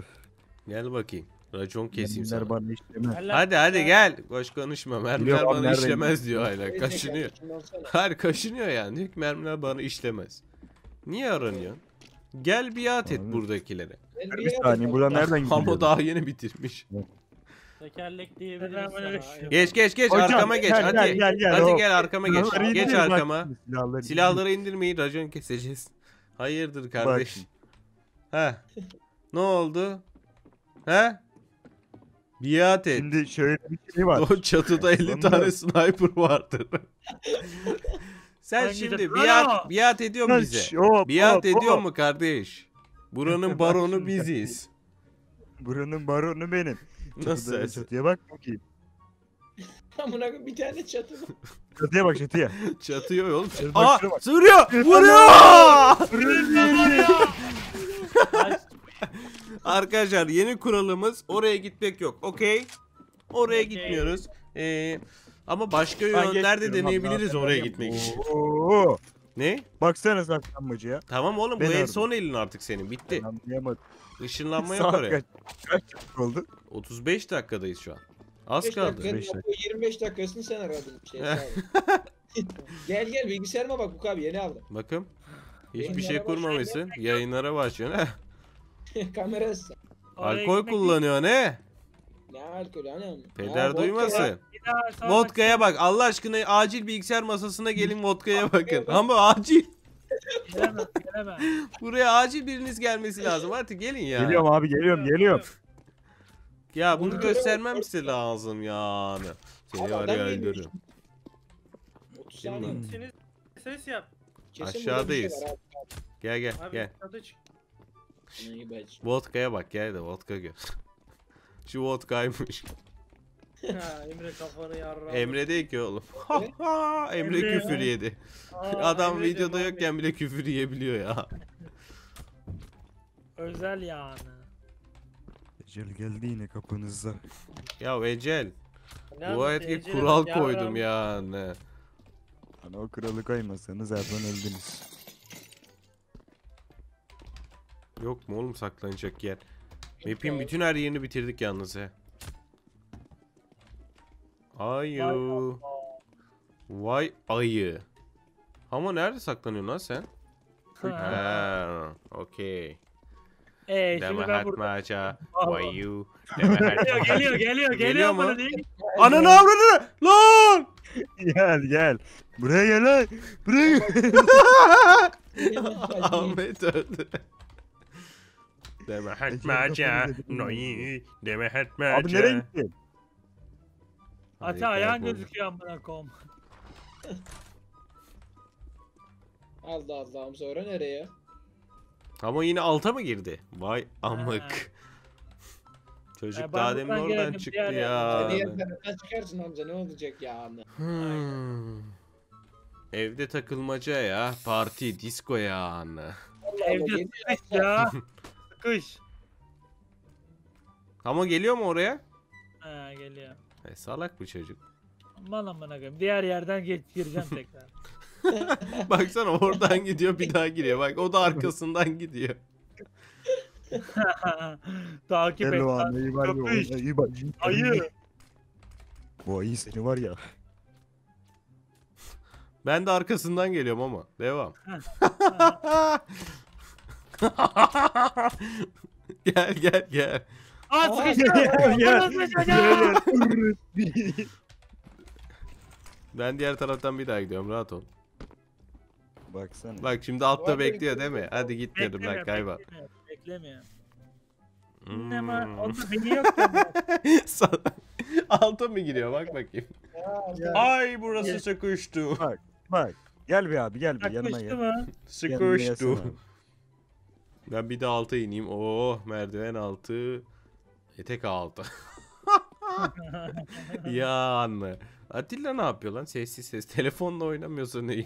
Gel bakayım. Racon keseyim sana. Bana hadi gel. Boş konuşma. Mermiler bana işlemez diyor hala. Kaşınıyor. Hayır kaşınıyor yani. Mermiler bana işlemez. Niye aranıyorsun? Gel biat et buradakilere. Bir saniye, buradan nereden gidiyor? Hamo daha yeni bitirmiş. Tekerlek diyebilirim. Geç hocam, arkama geç hadi. Gel arkama geç. Geç arkama. Silahları indirmeyin, racon keseceğiz. Hayırdır kardeş? Ha. Ne oldu? Ha? Biat et. Şimdi şöyle bir şey var. O çatıda 50 tane sniper vardır. Sen şimdi biat ediyor mu bize? Biat ediyor mu kardeş? Buranın baronu biziz. Buranın baronu benim. Nasıl? Çatıya bak bakayım. Amına bir tane çatı. Çatıya bak çatıya. Çatıya oğlum. Aa! Vuruyor! Arkadaşlar yeni kuralımız oraya gitmek yok. Okey. Oraya gitmiyoruz. Ama başka yönlerde deneyebiliriz oraya gitmek için. Ne? Baksana saklanmacı ya. Tamam oğlum, ben bu en son elin artık senin. Bitti. Işınlanma yok oraya. Kaç dakika oldu? 35 dakikadayız şu an. Az kaldı. 25 dakikasını sen aradın. Şey, gel gel bilgisayarıma bak bu abi, yeni aldım. Bakın. Hiçbir şey kurmamışsın. Yayınlara başlıyorsun ha. Kamerası. Alkol kullanıyor ne? Ne alkolü anam? Peder duymasın. Vodka'ya bak. Allah aşkına acil bilgisayar masasına gelin, vodka'ya bakın. Ama acil. Gelemem. Buraya acil biriniz gelmesi lazım. Artık gelin ya. Geliyorum abi, geliyorum. Ya bunu göstermem size lazım yani. Seni var ya, öldürürüm. Şimdi. Ses yap. Aşağıdayız. Gel gel gel. Vodka'ya bak, gel de vodka gör. Şu vodkaymış. Emre kafanı yarra. Emre değil ki oğlum. Emre küfür yedi. Adam videoda yokken bile küfür yiyebiliyor ya. Özel yani. Ecel geldi yine kapınıza. Ya Ecel. Bu ayetki kural koydum yani. Hani o kralı koymasanız Ertan öldünüz. Yok mu oğlum saklanacak yer? Map'in bütün her yerini bitirdik yalnız he. Ayı. Vay ayı. Ama nerede saklanıyorsun lan sen? Ha, okey. Deme hatmaca. Vay you. Geliyor bana değil. Ananı avradını lan. Gel. Buraya gel lan. Buraya gel. Ahmet öldü. Deme hatmaca. Noyi. Deme hatmaca. Abi nereye gittin? Ata ayağın gözüküyor amına koyayım. Allah Allah'ım, sonra nereye? Ama yine alta mı girdi? Vay amık. Çocuk daha demin oradan çıktı ya. Sen çıkarsın amca, ne olacak ya? Evde takılmaca ya. Parti, disco ya. Evde sıkış ya. Sıkış. Ama geliyor mu oraya? Ha, geliyor. Salak bu çocuk. Aman koyayım. Diğer yerden gireceğim tekrar. Baksana oradan gidiyor, bir daha giriyor. Bak o da arkasından gidiyor. Takip et. Ayı. Bu ayı seni var ya. Ben de arkasından geliyorum ama. Devam. Gel. At sıkıştı. Ben diğer taraftan bir daha gidiyorum, rahat ol. Baksana. Bak şimdi altta bekliyor değil mi? Hadi git dedim lan, kayba. Beklemiyor. Ne var? Altta beni yok. Altta mı giriyor? Bak bakayım. Ay burası sıkıştı. Bak. Gel bir abi, gel bir yanıma gel. Sıkıştı. Ben bir de alta ineyim. Oh, merdiven altı. Etek altı. Ya mı? Atilla ne yapıyor lan? Sessiz. Telefonla oynamıyorsa neyim?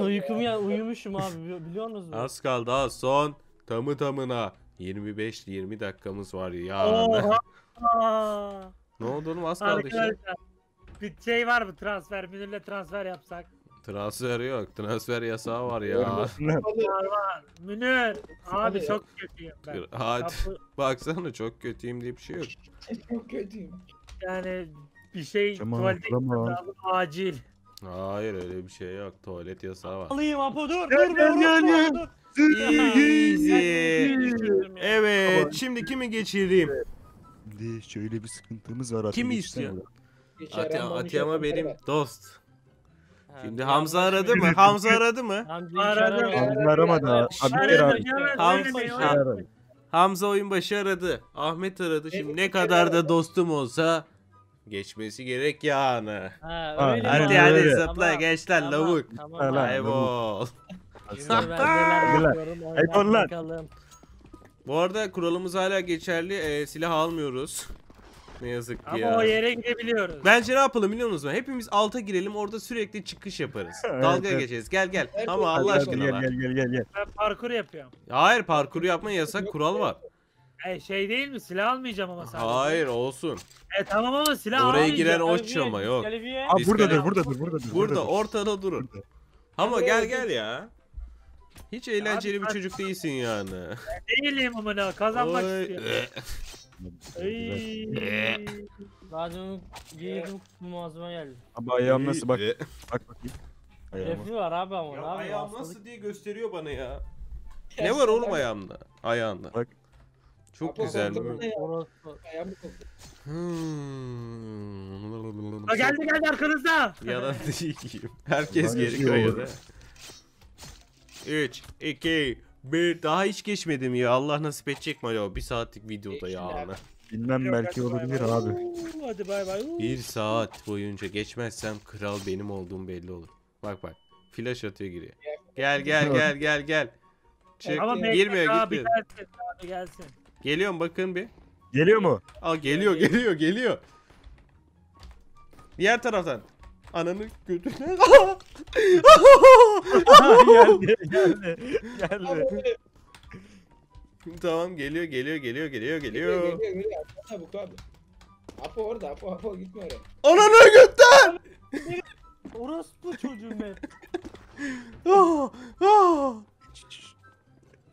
Uykum ya, uyumuşum abi, biliyor musunuz? Az kaldı ha, son tamı tamına 25-20 dakikamız var ya. Ne oldu oğlum, az kaldı işte. Bir şey var mı, transfer? Münir'le transfer yapsak. Transfer yok. Transfer yasağı var ya. Münir abi çok kötüyüm ben. Hadi baksana, çok kötüyüm diye bir şey yok. Çok kötüyüm. Yani bir şey tamam, tuvalete lazım acil. Hayır öyle bir şey yok. Tuvalet yasağı var. Alayım Apo, dur. Evet şimdi kimi geçireyim? Şöyle bir sıkıntımız var. Kimi istiyor? Atiyama benim dost. Şimdi Hamza aradı mı? Hamza aramadı abi. Hamza oyun başı aradı. Ahmet aradı. Şimdi ne kadar da dostum olsa geçmesi gerek yani. Hadi zıpla geç lan lavuk. Eyvol. Eyvol lan. Bu arada kuralımız hala geçerli. Silah almıyoruz. Ne yazık ki ama ya. Ama o yere gidebiliyoruz. Bence ne yapalım biliyor musunuz? Hepimiz alta girelim, orada sürekli çıkış yaparız. Evet, dalga geçeriz. Gel. Ama Allah aşkına. Gel. Ben parkur yapıyorum. Hayır, parkuru yapma yasak, kural var. Şey değil mi? Silah almayacağım ama sadece. Hayır olsun. Tamam ama silah oraya almayacağım. Oraya giren oç ama yok. Aa, buradadır. Burada ortada durur. Ama gel ya. Hiç eğlenceli bir çocuk değilsin yani. Değilim amına, kazanmak istiyorum. Bazen giydim muazzama geldi. Abi ayağım nasıl bak. Bak bakayım. Refli var abi ama. Ayağım nasıl diye gösteriyor bana ya. Ne var oğlum ayağımda? Ayağında. Bak. Çok güzel. Geldi arkanızda. Yalan değil. Herkes geri kayıyor. 3, 2, 1. Daha hiç geçmedim ya. Allah nasip edecek mi acaba? 1 saatlik videoda ya. Bilmem, belki olabilir abi. Hadi bay bay. 1 saat boyunca geçmezsem kral benim olduğum belli olur. Bak. Flash atıyor giriyor. Gel. Çık. Girmiyor gitmiyor. Gelsin. Geliyor mu bakın bir? Geliyor mu? Aa geliyor. Diğer taraftan. Ananı götüne. Geldi. Tamam geliyor. Çabuk abi. Apo orada, Apo gitme oraya. Ananı götür. Orospu çocuğum hep.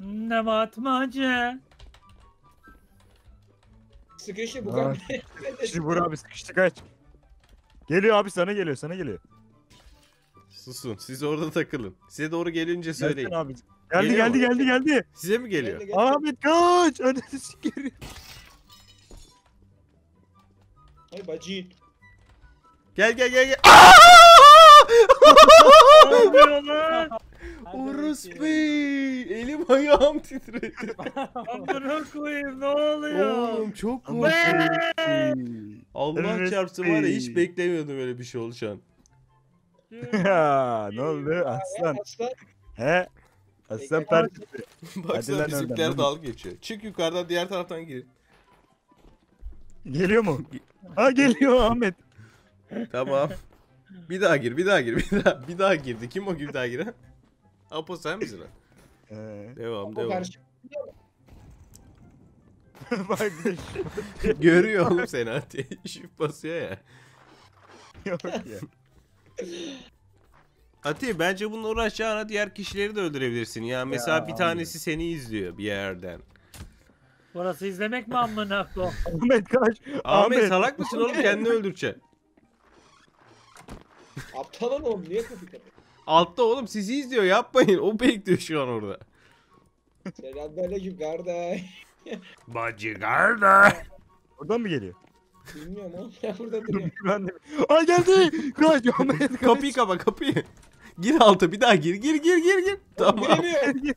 Ne batmaca. Sıkıştı bu kadar. Şimdi Buğra abi sıkıştı kaç. Geliyor abi sana geliyor. Susun siz orada takılın. Size doğru gelince söyleyin. Geldi. Size mi geliyor? Geldi. Ahmet kaç. Önünü sikerim. Hey bacı. Gel. Orus Bey, elim ayağım titredi. Amına koyayım ne oluyor? Oğlum çok korkuyorum. Allah çarpsın var ya, hiç beklemiyordum böyle bir şey olacağını. Ya ne oldu aslan? He? Aslan parçası. Baksana bizimkiler dalga geçiyor. Çık yukarıdan, diğer taraftan girin. Geliyor mu? Ha geliyor Ahmet. Tamam. Bir daha girdi. Kim o bir daha giren? Apo sen misin lan? Devam. Bak görüyor oğlum seni ateş basıyor ya. Yok ya. Ati bence bununla uğraşacağına diğer kişileri de öldürebilirsin ya. Mesela ya, bir tanesi seni izliyor bir yerden. Burası izlemek mi amına koyayım? Ahmet kaç. Ahmet salak mısın oğlum, kendini öldüreceksin. Aptal oğlum niye kopik atıyorsun? Altta oğlum sizi izliyor, yapmayın. O bekliyor şu an orada. Selamünaleyküm kardeş. Bacı kardeş. Oradan mı geliyor? Bilmiyorum oğlum ya, burada duruyor. Ay geldi. Kapıyı kapa kapıyı. Gir alta bir daha gir. Tamam. Giremiyor.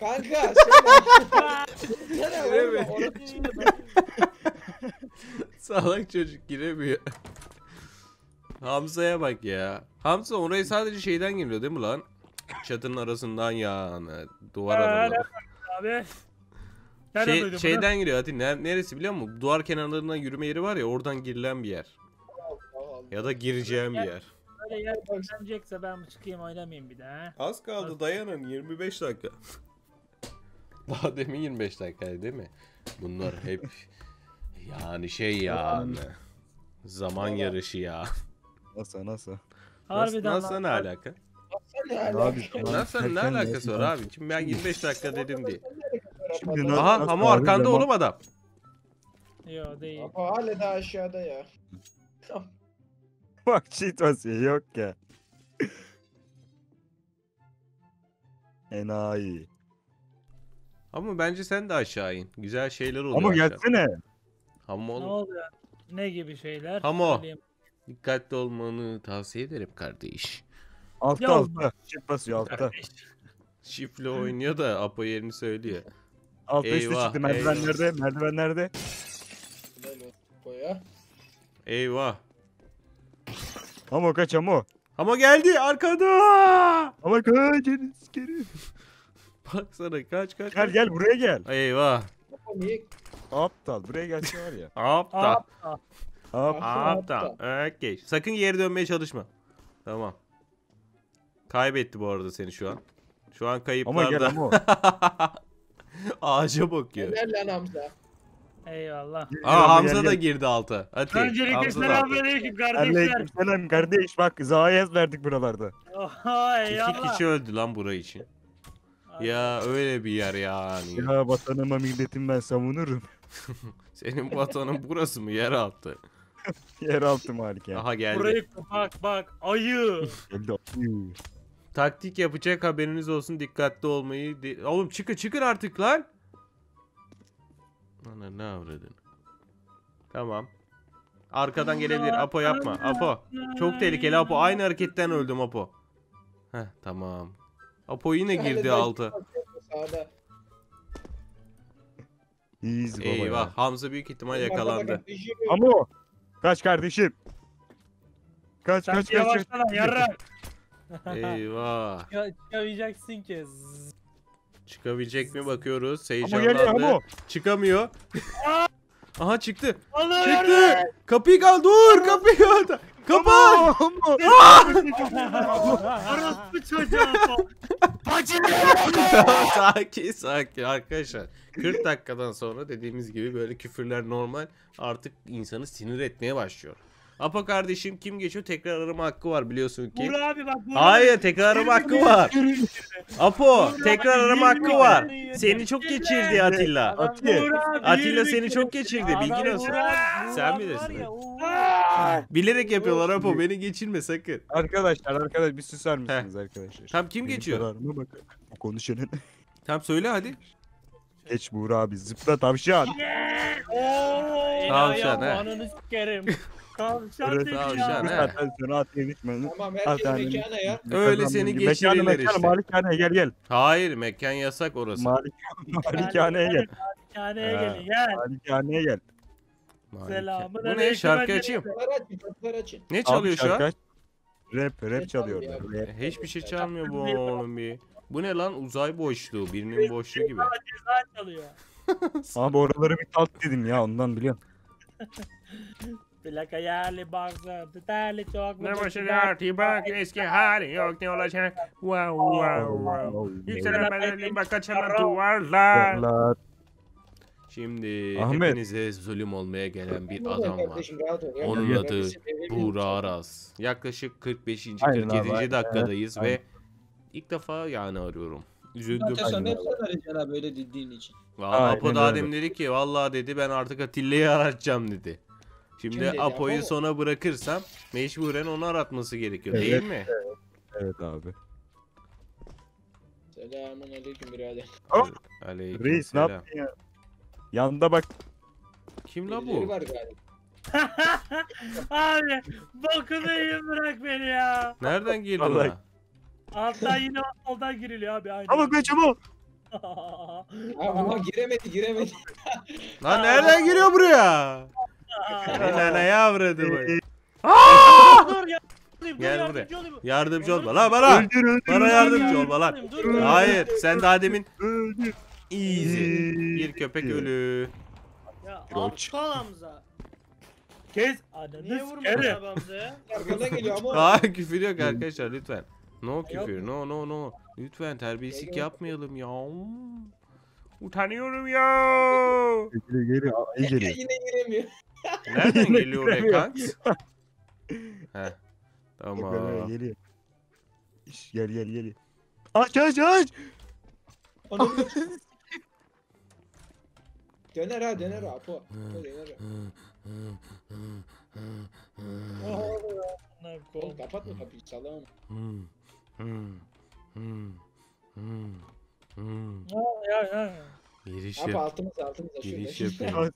Kanka şöyle. Salak çocuk giremiyor. Hamza'ya bak ya. Hamza orayı sadece şeyden giriyor değil mi lan? Çatının arasından yani. Duvar arasından. Abi. Şeyden giriyor hadi. Neresi biliyor musun? Duvar kenarlarından yürüme yeri var ya, oradan girilen bir yer. Allah. Ya da gireceğim bir yer. Böyle yer boşanacaksa ben çıkayım oynamayayım bir daha. Az kaldı dayanın, 25 dakika. Daha demin 25 dakikaydı değil mi? Bunlar hep yani şey yani. Zaman yarışı ya. Nasıl ne alaka? Nasıl ne alakası var abi? Şimdi ben 25 dakika dedim diye. Şimdi aha ama arkanda oğlum adam. Yo değil. Ama hala da aşağıda ya. Bak cheat basıyor yok ya. Enayi. Ama bence sen de aşağı in. Güzel şeyler oluyor. Ama gelsene. Ama oğlum. Ne oluyor? Ne gibi şeyler? Ama dikkatli olmanı tavsiye ederim kardeş. Altta. Çift basıyor altta. Çiftle oynuyor da Apo yerini söylüyor. Altta işte çıktı merdivenlerde. Eyvah. Ama kaç ama. Ama geldi arkada. Ama kaç. Baksana kaç. Gel buraya gel. Eyvah. Aptal buraya gelse var ya. Aptal. Okay. Sakın geri dönmeye çalışma. Tamam. Kaybetti bu arada seni şu an. Şu an kayıplarda. Ama gel ama. Ağaca bakıyor. Gel lan Hamza. Eyvallah. Aa, Hamza da girdi alta. Hadi. Öncelikle selamünaleyküm kardeşler. Aleykümselam kardeş. Bak zayiat verdik buralarda. Oha, eyvallah. İki kişi öldü lan burayı için. Ya öyle bir yer yani. Ya vatanıma milletim ben savunurum. Senin vatanın burası mı? Yeraltı. Yeraltı malik ya. Aha geldi. Burayı bak bak. Ayı. Taktik yapacak, haberiniz olsun, dikkatli olmayı. Oğlum çıkın artık lan. Ana ne avradın? Tamam. Arkadan gelebilir. Apo yapma. Apo. Çok tehlikeli Apo. Aynı hareketten öldüm Apo. Heh tamam. Apo yine girdi alta. Eyvah. Hamza büyük ihtimal yakalandı. Apo. Kaç kardeşim. Kaç. Yavaşla yarrak. Eyvah. Çıkamayacaksın ki. Çıkabilecek mi bakıyoruz? Heyecanlandı. Çıkamıyor. Aha çıktı. Allah çıktı. Yardım. Kapıyı kal. Dur kapıyı kal. Kapan. Orospu çocuğu. Sakin arkadaşlar. 40 dakikadan sonra dediğimiz gibi böyle küfürler normal. Artık insanı sinir etmeye başlıyor. Apo kardeşim kim geçiyor? Tekrar arama hakkı var biliyorsun ki. Buğra abi bak. Buğra. Hayır tekrar arama hakkı var. Apo tekrar arama hakkı var. Seni çok geçirdi Atilla. Atilla seni çok geçirdi. Bilgin olsun. Sen bilirsin. Bilerek yapıyorlar Apo. Beni geçirme sakın. Arkadaşlar bir susar mısınız arkadaşlar? Tam kim geçiyor? Konuşanın. Tam söyle hadi. Geç Buğra abi. Zıpla tavşan. Tavşan he. Ananı sikerim. Öyle seni geçirirler işte. Malikaneye gel. Hayır mekan yasak orası. Malikaneye gel. Bu ne şarkı açayım? Ne çalıyor şu an? Rap çalıyor. Hiçbir şey çalmıyor bu oğlum bir. Bu ne lan uzay boşluğu birinin boşluğu gibi. Abi oraları bir tat dedim ya ondan biliyorum. Plaka yerli baksın, tutarlı çok. Ne başarı artık bak eski hali yok ne olacak. Yükselen bedelli bak kaçanan duvarlar. Şimdi Ahmet. Hepinize zulüm olmaya gelen bir adam var. Onun adı Buğra Aras. Yaklaşık 45. 47. dakikadayız ve ilk defa yani arıyorum. Üzüldüm. Sen böyle dediğin için. Valla Apo daha demin dedi ki vallahi dedi ben artık Atilla'yı aratacağım dedi. Şimdi Apo'yu sona bırakırsam mecburen onu aratması gerekiyor evet, değil mi? Evet abi. Selamünaleyküm birader. Aleyküm. Reis selam. Ne yaptın ya? Yanında bak. Kim la bu? Abi bokunu bırak beni ya. Nereden girdin la? Alttan yine alttan giriliyor abi aynı. Ama ben çabuk. Ama giremedi. Lan nereden giriyor buraya? Ana yavrudu bu. Gel buraya. Yardımcı olma lan bana. Bana yardımcı olma lan. Hayır, sen daha demin easy. Bir köpek ölü. Ya aptal Hamza. Kes. Niye vurmuyorsun Hamza'ya? Arkadan geliyor ama. Ha küfür yok arkadaşlar lütfen. No küfür. No. Lütfen terbiyesizlik yapmayalım ya. Utanıyorum ya. Geri. Yine giremiyor. Nereden geliyor oraya kanks? Heh. Tamam. Gel. Aç. Döner ha Apo. Oğlum kapatma kapıyı çalamam. Giriş yap. Abi altımıza giriş yapıyorum.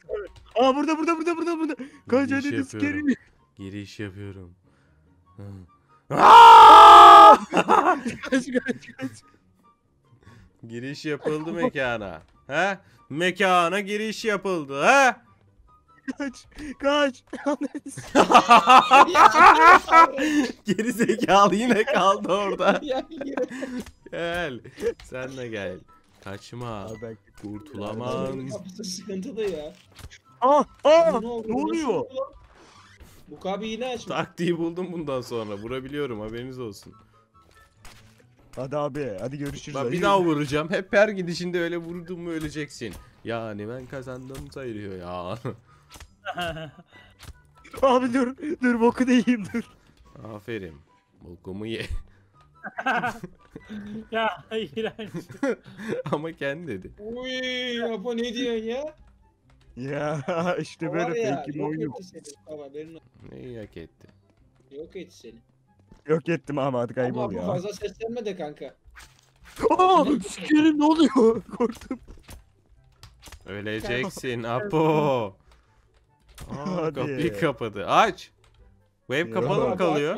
Aa burada. Kaç adet sikerim. Giriş yapıyorum. Kaç. Giriş yapıldı mekana. He? Mekana giriş yapıldı. He? Kaç. Geri zekalı yine kaldı orada. Gel. Sen de gel. Kaçma. Kurtulamam. Sıkıntılı ya. Ne oluyor? Bu kabı yine açmış. Taktiği buldum bundan sonra. Vurabiliyorum haberiniz olsun. Hadi abi, hadi görüşürüz. Ben bir daha vuracağım. Hep her gidişinde öyle vurdun mu öleceksin. Yani ben kazandım sayılıyor ya. Abi dur, dur boku değeyim dur. Aferin. Bokumu ye. Ya iğrenç. Ama kendi dedi. Uy, Apo ne diyorsun ya? Ya işte o böyle fake'im oynuyor. Neyi hak etti? Yok etti seni. Yok ettim ama hadi kaybol ya. Ama fazla seslenme de kanka. Aaa! Sikerim ne oluyor? Korktum. Öleceksin Apo. Aa, kapıyı kapadı. Aç. Bu ev kapalı mı kalıyor?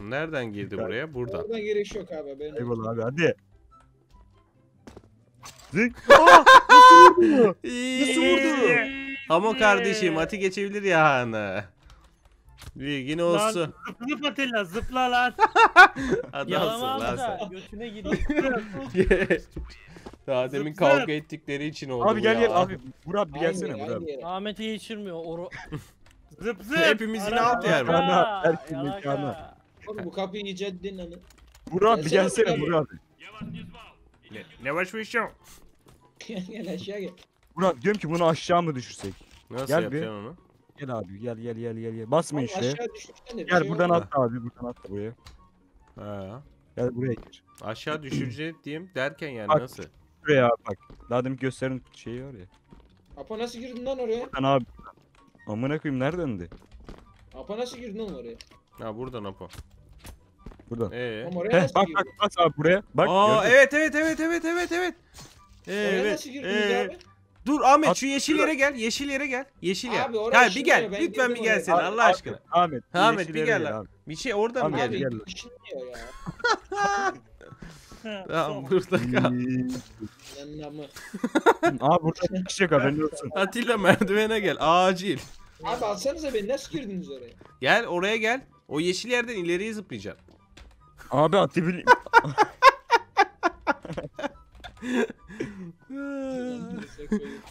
Nereden girdi buraya? Buradan. Buradan giriş yok abi. Eyvallah abi hadi. Aa, nasıl vurdu? Nasıl vurdu? Ama kardeşim ati geçebilir yani. Bilgin olsun. Zıpla Atilla, zıpla lan. Adamsın lan sen. Götüne gidiyor. Daha demin kavga ettikleri için oldu. Abi gel gel abi. Burak bir gelsene Burak. Ahmet'i geçirmiyor. Zıp zıp. Hepimiz yine alt yer var. Herkesin imkanı. Bu kapıyı icat edin hani. Burak bir gelsene Burak. Ne var şu iş ya? Gel gel aşağı gel. Burak diyorum ki bunu aşağı mı düşürsek? Nasıl yapacağım onu? Gel abi gel. Basma işte. Gel buradan at abi buradan at buraya. Ha. Gel buraya gir. Aşağı düşüreceğim diyeyim derken yani bak, nasıl? Buraya bak. Daha demin gösterin şeyi var ya. Apo nasıl girdin lan oraya? Lan abi. Amına koyayım neredendi? Apo nasıl girdin lan oraya? Ha buradan Apo. Buradan. Heh, bak bak bak abi buraya. Bak. Aa evet. Oraya nasıl girdiniz abi? Dur Ahmet şu yeşil yere gel. Yeşil yere gel. Abi oraya bir gel. Lütfen bir gelsene Allah aşkına. Ahmet bir gel lan. Bir şey oradan mı geldi? Abi işinmiyor ya. Tamam burada kal. Abi burada bir şey haberin olsun. Atilla merdivene gel. Acil. Abi alsanıza beni nasıl girdiniz oraya? Gel oraya gel. O yeşil yerden ileriye zıplayacaksın. Abi Atilla.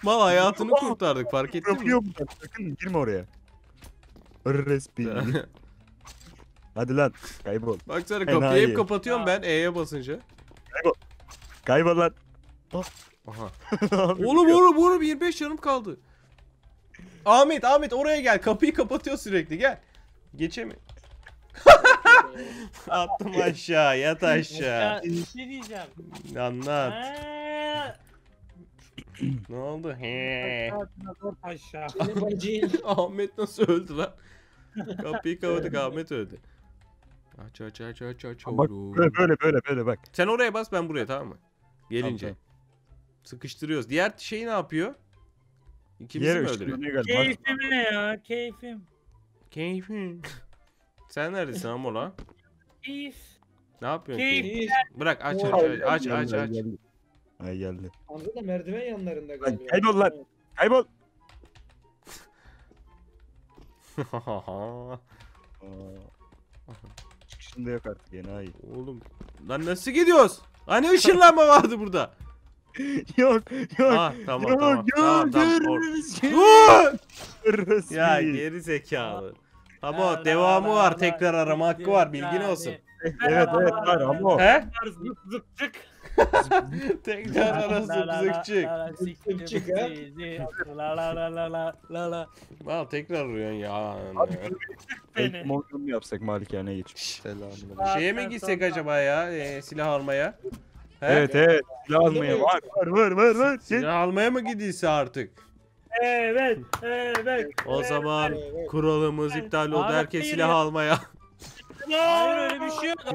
Mal hayatını kurtardık fark ettin mi? Yok sakın girme oraya. Resmi. Hadi lan kaybol. Baksana kapıyı hep kapatıyorum ben E'ye basınca. Kaybol. Kaybol lan. Aha. Oğlum 25 yanım kaldı. Ahmet oraya gel kapıyı kapatıyor sürekli gel. Geçemi. Attım aşağı yat aşağı. Bir şey diyeceğim. Anlat. Ne oldu? He. Aşağı. Ahmet nasıl öldü lan? Kapıyı kapattık Ahmet öldü. Aç. Bak, böyle bak. Sen oraya bas ben buraya tamam mı? Gelince. Tamam. Sıkıştırıyoruz. Diğer şey ne yapıyor? İkimizi mi öldürüyor? Keyfim ne ya? Keyfim. Sen neredesin Amola? Keyif. Ne yapıyorsun? Keyif. Bırak aç. Ay geldi. Hamza da merdiven yanlarında galiba. Kaybol lan. Kaybol. Çıkışında yok artık yine ay. Oğlum. Lan nasıl gidiyoruz? Hani ışınlanma vardı burada. Yok. Ha, tamam. Ya geri zekalı. Ama devamı var. Tekrar arama hakkı var. Bilgin olsun. Evet var ama. He? Zıptık. Tekrar ara zıptık. Vallahi tekrar arıyorsun ya. Monster mu yapsak malikaneye geçmiş. Şeye mi gitsek acaba ya? Silah almaya. Evet. Silah almaya var. Silah almaya mı gidiyse artık? Evet. O zaman kuralımız iptal oldu. Herkes silah almaya. Hayır öyle bir şey yok.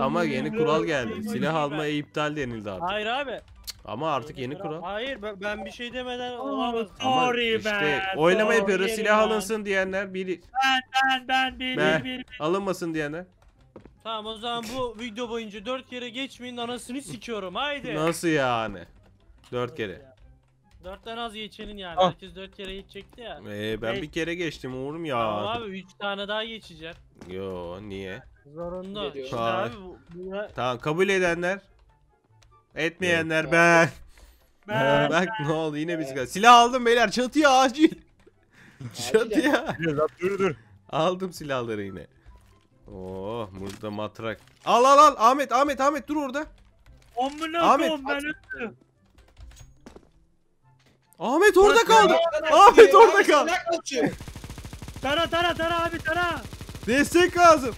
Ama yeni kural geldi. Silah almaya iptal denildi artık. Hayır abi. Ama artık yeni kural. Hayır ben bir şey demeden olamaz. Ama işte oylama yapıyoruz. Silah alınsın diyenler biri. Ben. Alınmasın diyenler. Tamam o zaman bu video boyunca 4 kere geçmeyin anasını sikiyorum. Haydi. Nasıl yani? 4 kere. 4'ten az geçenin yani. Herkes 4 kere geçecekti ya. Ben bir kere geçtim uğurum ya. Tamam abi 3 tane daha geçeceğim. Yo niye? Zorunda. İşte abi, tamam kabul edenler. Etmeyenler evet, ben. Bak ne oldu yine biz kaldık. Silah aldım beyler çatıya acil. Çatıya. Dur. Aldım silahları yine. Oh, burada matrak. Al al al Ahmet, Ahmet, Ahmet dur orada. Ahmet, Ahmet orada kaldı. Ahmet orada kaldı. Tara tara tara abi tara. Destek lazım.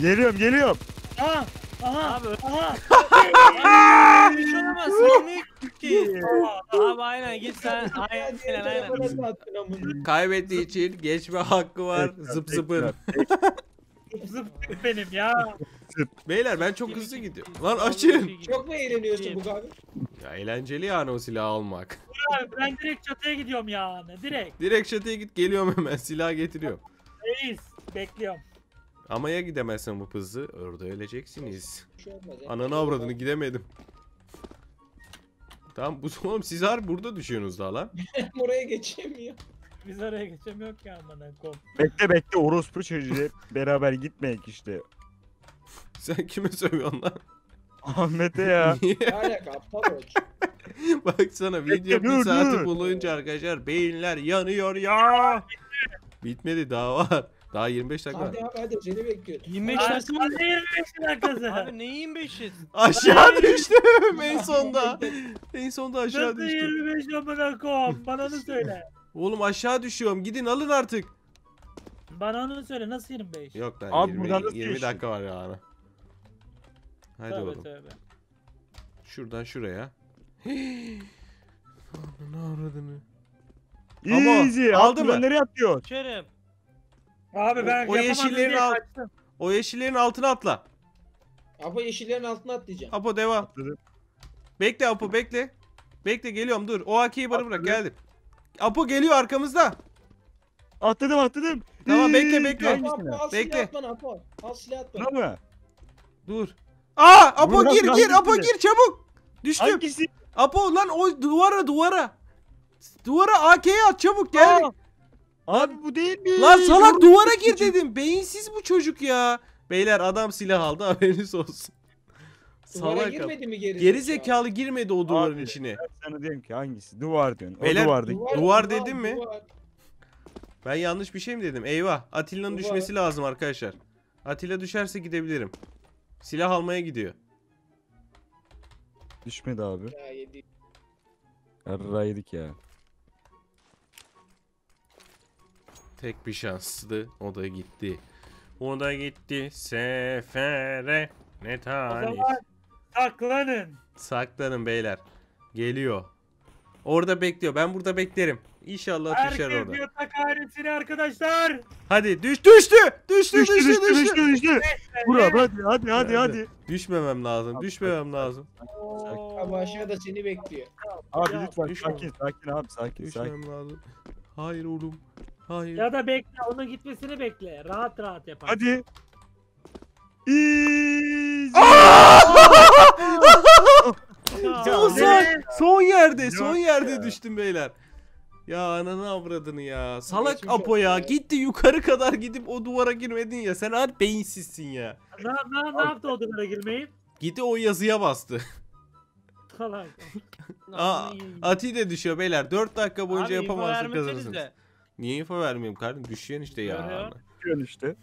Geliyorum geliyorum. Aha aha abi, aha. Bir şey olmaz. Abi aynen git sen. Aynen. Kaybettiği için geçme hakkı var. Zıp zıpın. Zıp benim ya. Beyler ben çok hızlı gidiyorum. Lan açın. Çok mu eğleniyorsun bu abi? Ya eğlenceli yani o silahı almak. Abi ben direkt çatıya gidiyorum ya. Direkt. Direkt çatıya git, geliyorum hemen silah getiriyorum. Reis bekliyorum. Ama ya gidemezsen bu hızlı orada öleceksiniz. Ananı avradını gidemedim. Tamam bu oğlum siz har burada düşüyorsunuz daha lan. Oraya geçemiyor. Biz oraya geçemiyor ki amına koyayım. Bekle bekle orospu çocuğu beraber gitmeyek işte. Sen kime sövüyorsun lan? Ahmet'e ya. Ne alaka aptal olsun. Baksana video bir saati bulunca arkadaşlar beyinler yanıyor ya. Bitmedi daha var. Daha 25 dakika. Hadi abi hadi seni bekliyorum. 25 dakika var. 25 dakikası. Abi ne 25'iz? Aşağı düştüm en sonda. En sonda aşağı düştüm. 25 amına koyayım. Bana onu söyle. Oğlum aşağı düşüyorum. Gidin alın artık. Bana onu söyle nasıl 25? Yok lan abi 20 dakika var ya ana. Haydi oğlum. Tabii. Şuradan şuraya. Ne aradın? Easy. Aldı mı? Nereye atıyor? Çerim. Abi ben o yeşillerin altına. O yeşillerin altına atla. Apo yeşillerin altına atlayacağım. Apo devam. Atladım. Bekle Apo bekle. Bekle geliyorum dur. O AK'yi bana bırak geldim. Apo geliyor arkamızda. Atladım atladım. Tamam bekle bekle. Apo, bekle. Apo. Al silah atma. Tamam. Dur. Aa Apo Murat, gir gir Apo gir çabuk. Düştüm. Hangisi? Apo lan o duvara duvara. Duvara AK'ye at çabuk gel. Abi bu değil mi? Lan salak duvara gir dedim. Beyinsiz bu çocuk ya. Beyler adam silah aldı haberiniz olsun. Duvara girmedi mi geri? Geri zekalı girmedi o duvarın abi, içine. Ben sana diyorum ki hangisi? Duvar diyorsun. Beyler, o duvar dedim mi? Duvar. Ben yanlış bir şey mi dedim? Eyvah. Atilla'nın düşmesi lazım arkadaşlar. Atilla düşerse gidebilirim. Silah almaya gidiyor. Düşmedi abi. Yarraydık ya. Tek bir şanslı. O da gitti. O da gitti. Sefere. Ne tane. Saklanın. Saklanın beyler. Geliyor. Orada bekliyor. Ben burada beklerim. İnşallah herkes düşer orada. Herkes yatak haresini arkadaşlar. Hadi düş. Düştü. Düştü. Düştü. Düştü. Düştü. Burak hadi hadi hadi hadi. Düşmemem lazım. Düşmemem lazım. Abi aşağıda seni bekliyor. Abi lütfen sakin sakin abi sakin. Düşmemem lazım. Hayır oğlum. Hayır. Ya da bekle onun gitmesini bekle. Rahat rahat yapar. Hadi. Son yerde, son yerde düştüm beyler. Ya ananı avradını ya. Salak Apo ya. Gitti yukarı kadar gidip o duvara girmedin ya. Sen artık beyinsizsin ya. Ne yaptı o duvara girmeyi? Gitti o yazıya bastı. Salak. Ati de düşüyor beyler. 4 dakika boyunca yapamazsın kazanırsınız. Niye info vermeyeyim kardeşim? Düşüyorsun işte ya. Düşüyorsun işte.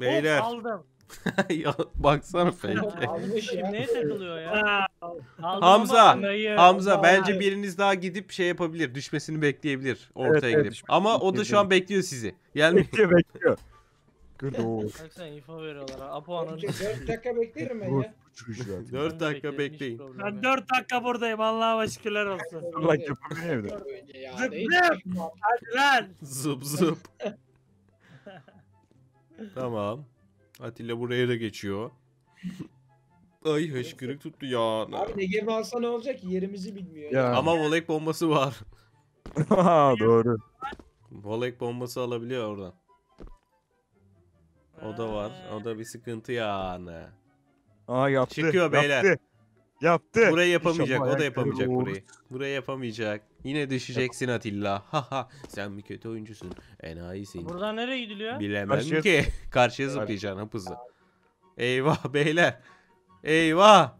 Beyler. Aldım. Ya baksana fake. Neye takılıyor ya? Hamza. Hamza bence biriniz daha gidip şey yapabilir. Düşmesini bekleyebilir. Ortaya evet, gidip. Ama o da şu an bekliyor sizi. Gelmiyor. Bekliyor. Baksana info veriyorlar. Apo ananı. 4 dakika beklerim ben ya. 4 dakika bekleyin. Ben 4 dakika buradayım. Allah'a şükürler olsun. Allah köpürme evde. Zıp zıp. Hadi lan. Zıp zıp. Tamam. Atilla buraya da geçiyor. Ay hışkırık tuttu ya. Abi ne gibi alsa ne olacak ki? Yerimizi bilmiyor. Ya. Ama volek bombası var. Doğru. Volek bombası alabiliyor oradan. O da var. O da bir sıkıntı yani. Aa yaptı. Çıkıyor beyler. Yaptı. Yaptı. Burayı yapamayacak. O da yapamayacak burayı. Burayı yapamayacak. Yine düşeceksin Atilla. Haha. Sen bir kötü oyuncusun. Enayisin. Buradan nereye gidiliyor? Bilemem ki. Karşıya zıplayacaksın hapızla. Eyvah beyler. Eyvah.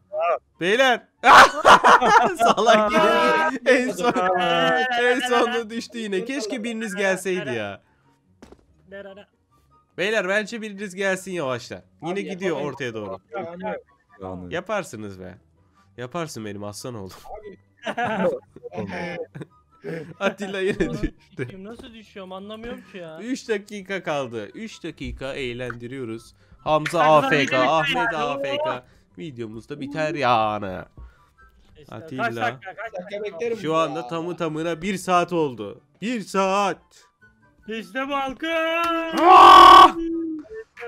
Beyler. Salak gibi. En sonunda düştü yine. Keşke biriniz gelseydi ya. Beyler bence biriniz gelsin yavaşlar. Yine abi, gidiyor ortaya doğru. Yani. Yaparsınız be. Yaparsın benim aslan oğlum. Atilla yine düştü. Nasıl düşüyorum anlamıyorum ki ya. 3 dakika kaldı. 3 dakika eğlendiriyoruz. Hamza AFK, Ahmet AFK. Videomuz da biter yani. Atilla. Kaç dakika şu anda ya. Tamı tamına 1 saat oldu. 1 saat. İşte bu alkış. İşte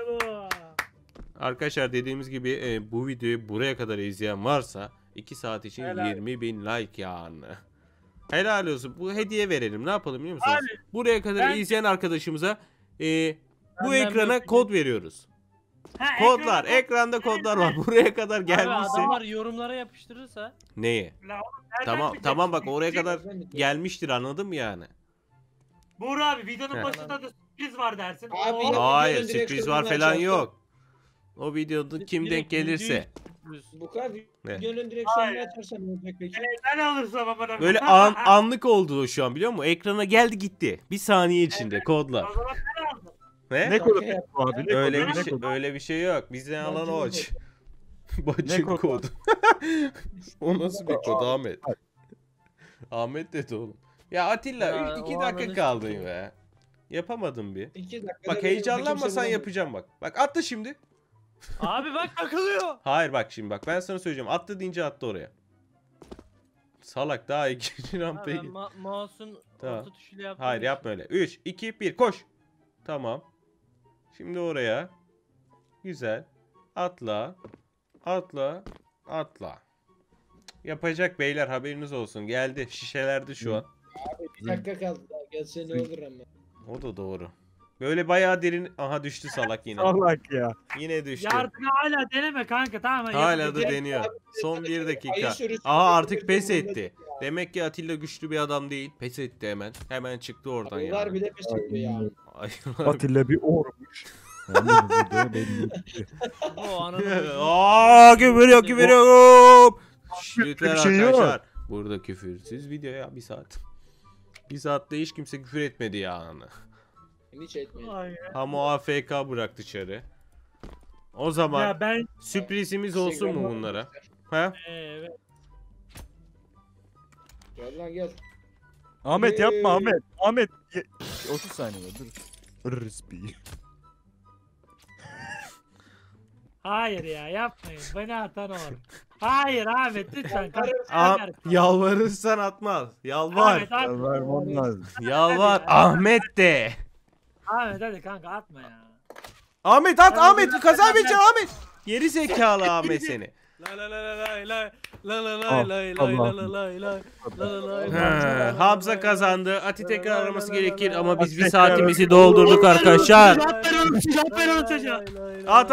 bu. Arkadaşlar dediğimiz gibi bu videoyu buraya kadar izleyen varsa 2 saat için 20.000 like yani. Helal olsun. Bu hediye verelim. Ne yapalım biliyor musunuz? Abi, buraya kadar izleyen arkadaşımıza bu ekrana kod veriyoruz. Ha, kodlar. Ekranda kodlar var. Buraya kadar gelmişse. Adamlar yorumlara yapıştırırsa. Neyi? La, tamam bak oraya kadar gelmiştir anladın mı yani? Buğra abi videonun başında da sürpriz var dersin. Abi, hayır sürpriz var falan yok. O videoda kim denk gelirse. Bu kadar videonun direksiyonunu açarsan olacak peki. Ben alırsam ama. Böyle anlık oldu şu an biliyor musun? Ekrana geldi gitti. Bir saniye içinde kodlar. Ne kodu? Öyle bir şey yok. Bizden alan oç. Bacın kodu. O nasıl bir kod Ahmet? Ahmet dedi oğlum. Ya Atilla 2 dakika kaldı be. Yapamadım bir. Bak heyecanlanmasan yapacağım bak. Bak atla şimdi. Abi bak takılıyor. Hayır bak şimdi bak ben sana söyleyeceğim. Atla deyince attı oraya. Salak daha 2. rampaya git. Mouse'un orta tuşuyla yapma. Hayır yapma öyle. 3, 2, 1 koş. Tamam. Şimdi oraya. Güzel. Atla. Atla. Atla. Yapacak beyler haberiniz olsun. Geldi şişelerde şu an. Abi bir dakika kaldı daha. Gelse ne olur ama. O da doğru. Böyle bayağı derin. Aha düştü salak yine. Salak ya. Yine düştü. Ya artık hala deneme kanka tamam. Hala da deniyor. Son 1 dakika. Aha artık pes etti. Demek ki Atilla güçlü bir adam değil. Pes etti hemen. Hemen çıktı oradan ya. Ayılar bile pes etti ya. Atilla bir ormuş. Aaa küfür yok. Lütfen arkadaşlar. Burada küfürsüz video ya 1 saat. 1 saatte hiç kimse küfür etmedi ya anı. Hiç etmedi. Ama AFK bırak dışarı. O zaman ben... sürprizimiz olsun mu bunlara? Ha? Evet. Gel lan gel. Ahmet yapma Ahmet. Ahmet 30 saniye dur. Rızbi. Hayır ya yapmayın. Beni atan olur. Hayır Ahmet lütfen. Yalvarırsan atmaz. Yalvar. Evet, Yalvar. Ahmet de. Ahmet hadi kanka atma ya. Ahmet at Ahmet kazanabileceksin Ahmet. Geri zekalı Ahmet seni. Hamza kazandı. Ati tekrar araması gerekir ama biz 1 saatimizi doldurduk arkadaşlar. At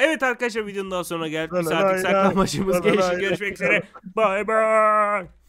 evet arkadaşlar videonun daha sonra geldik. Saatlik saklanmacımız geçti. Görüşmek üzere. Bye bye.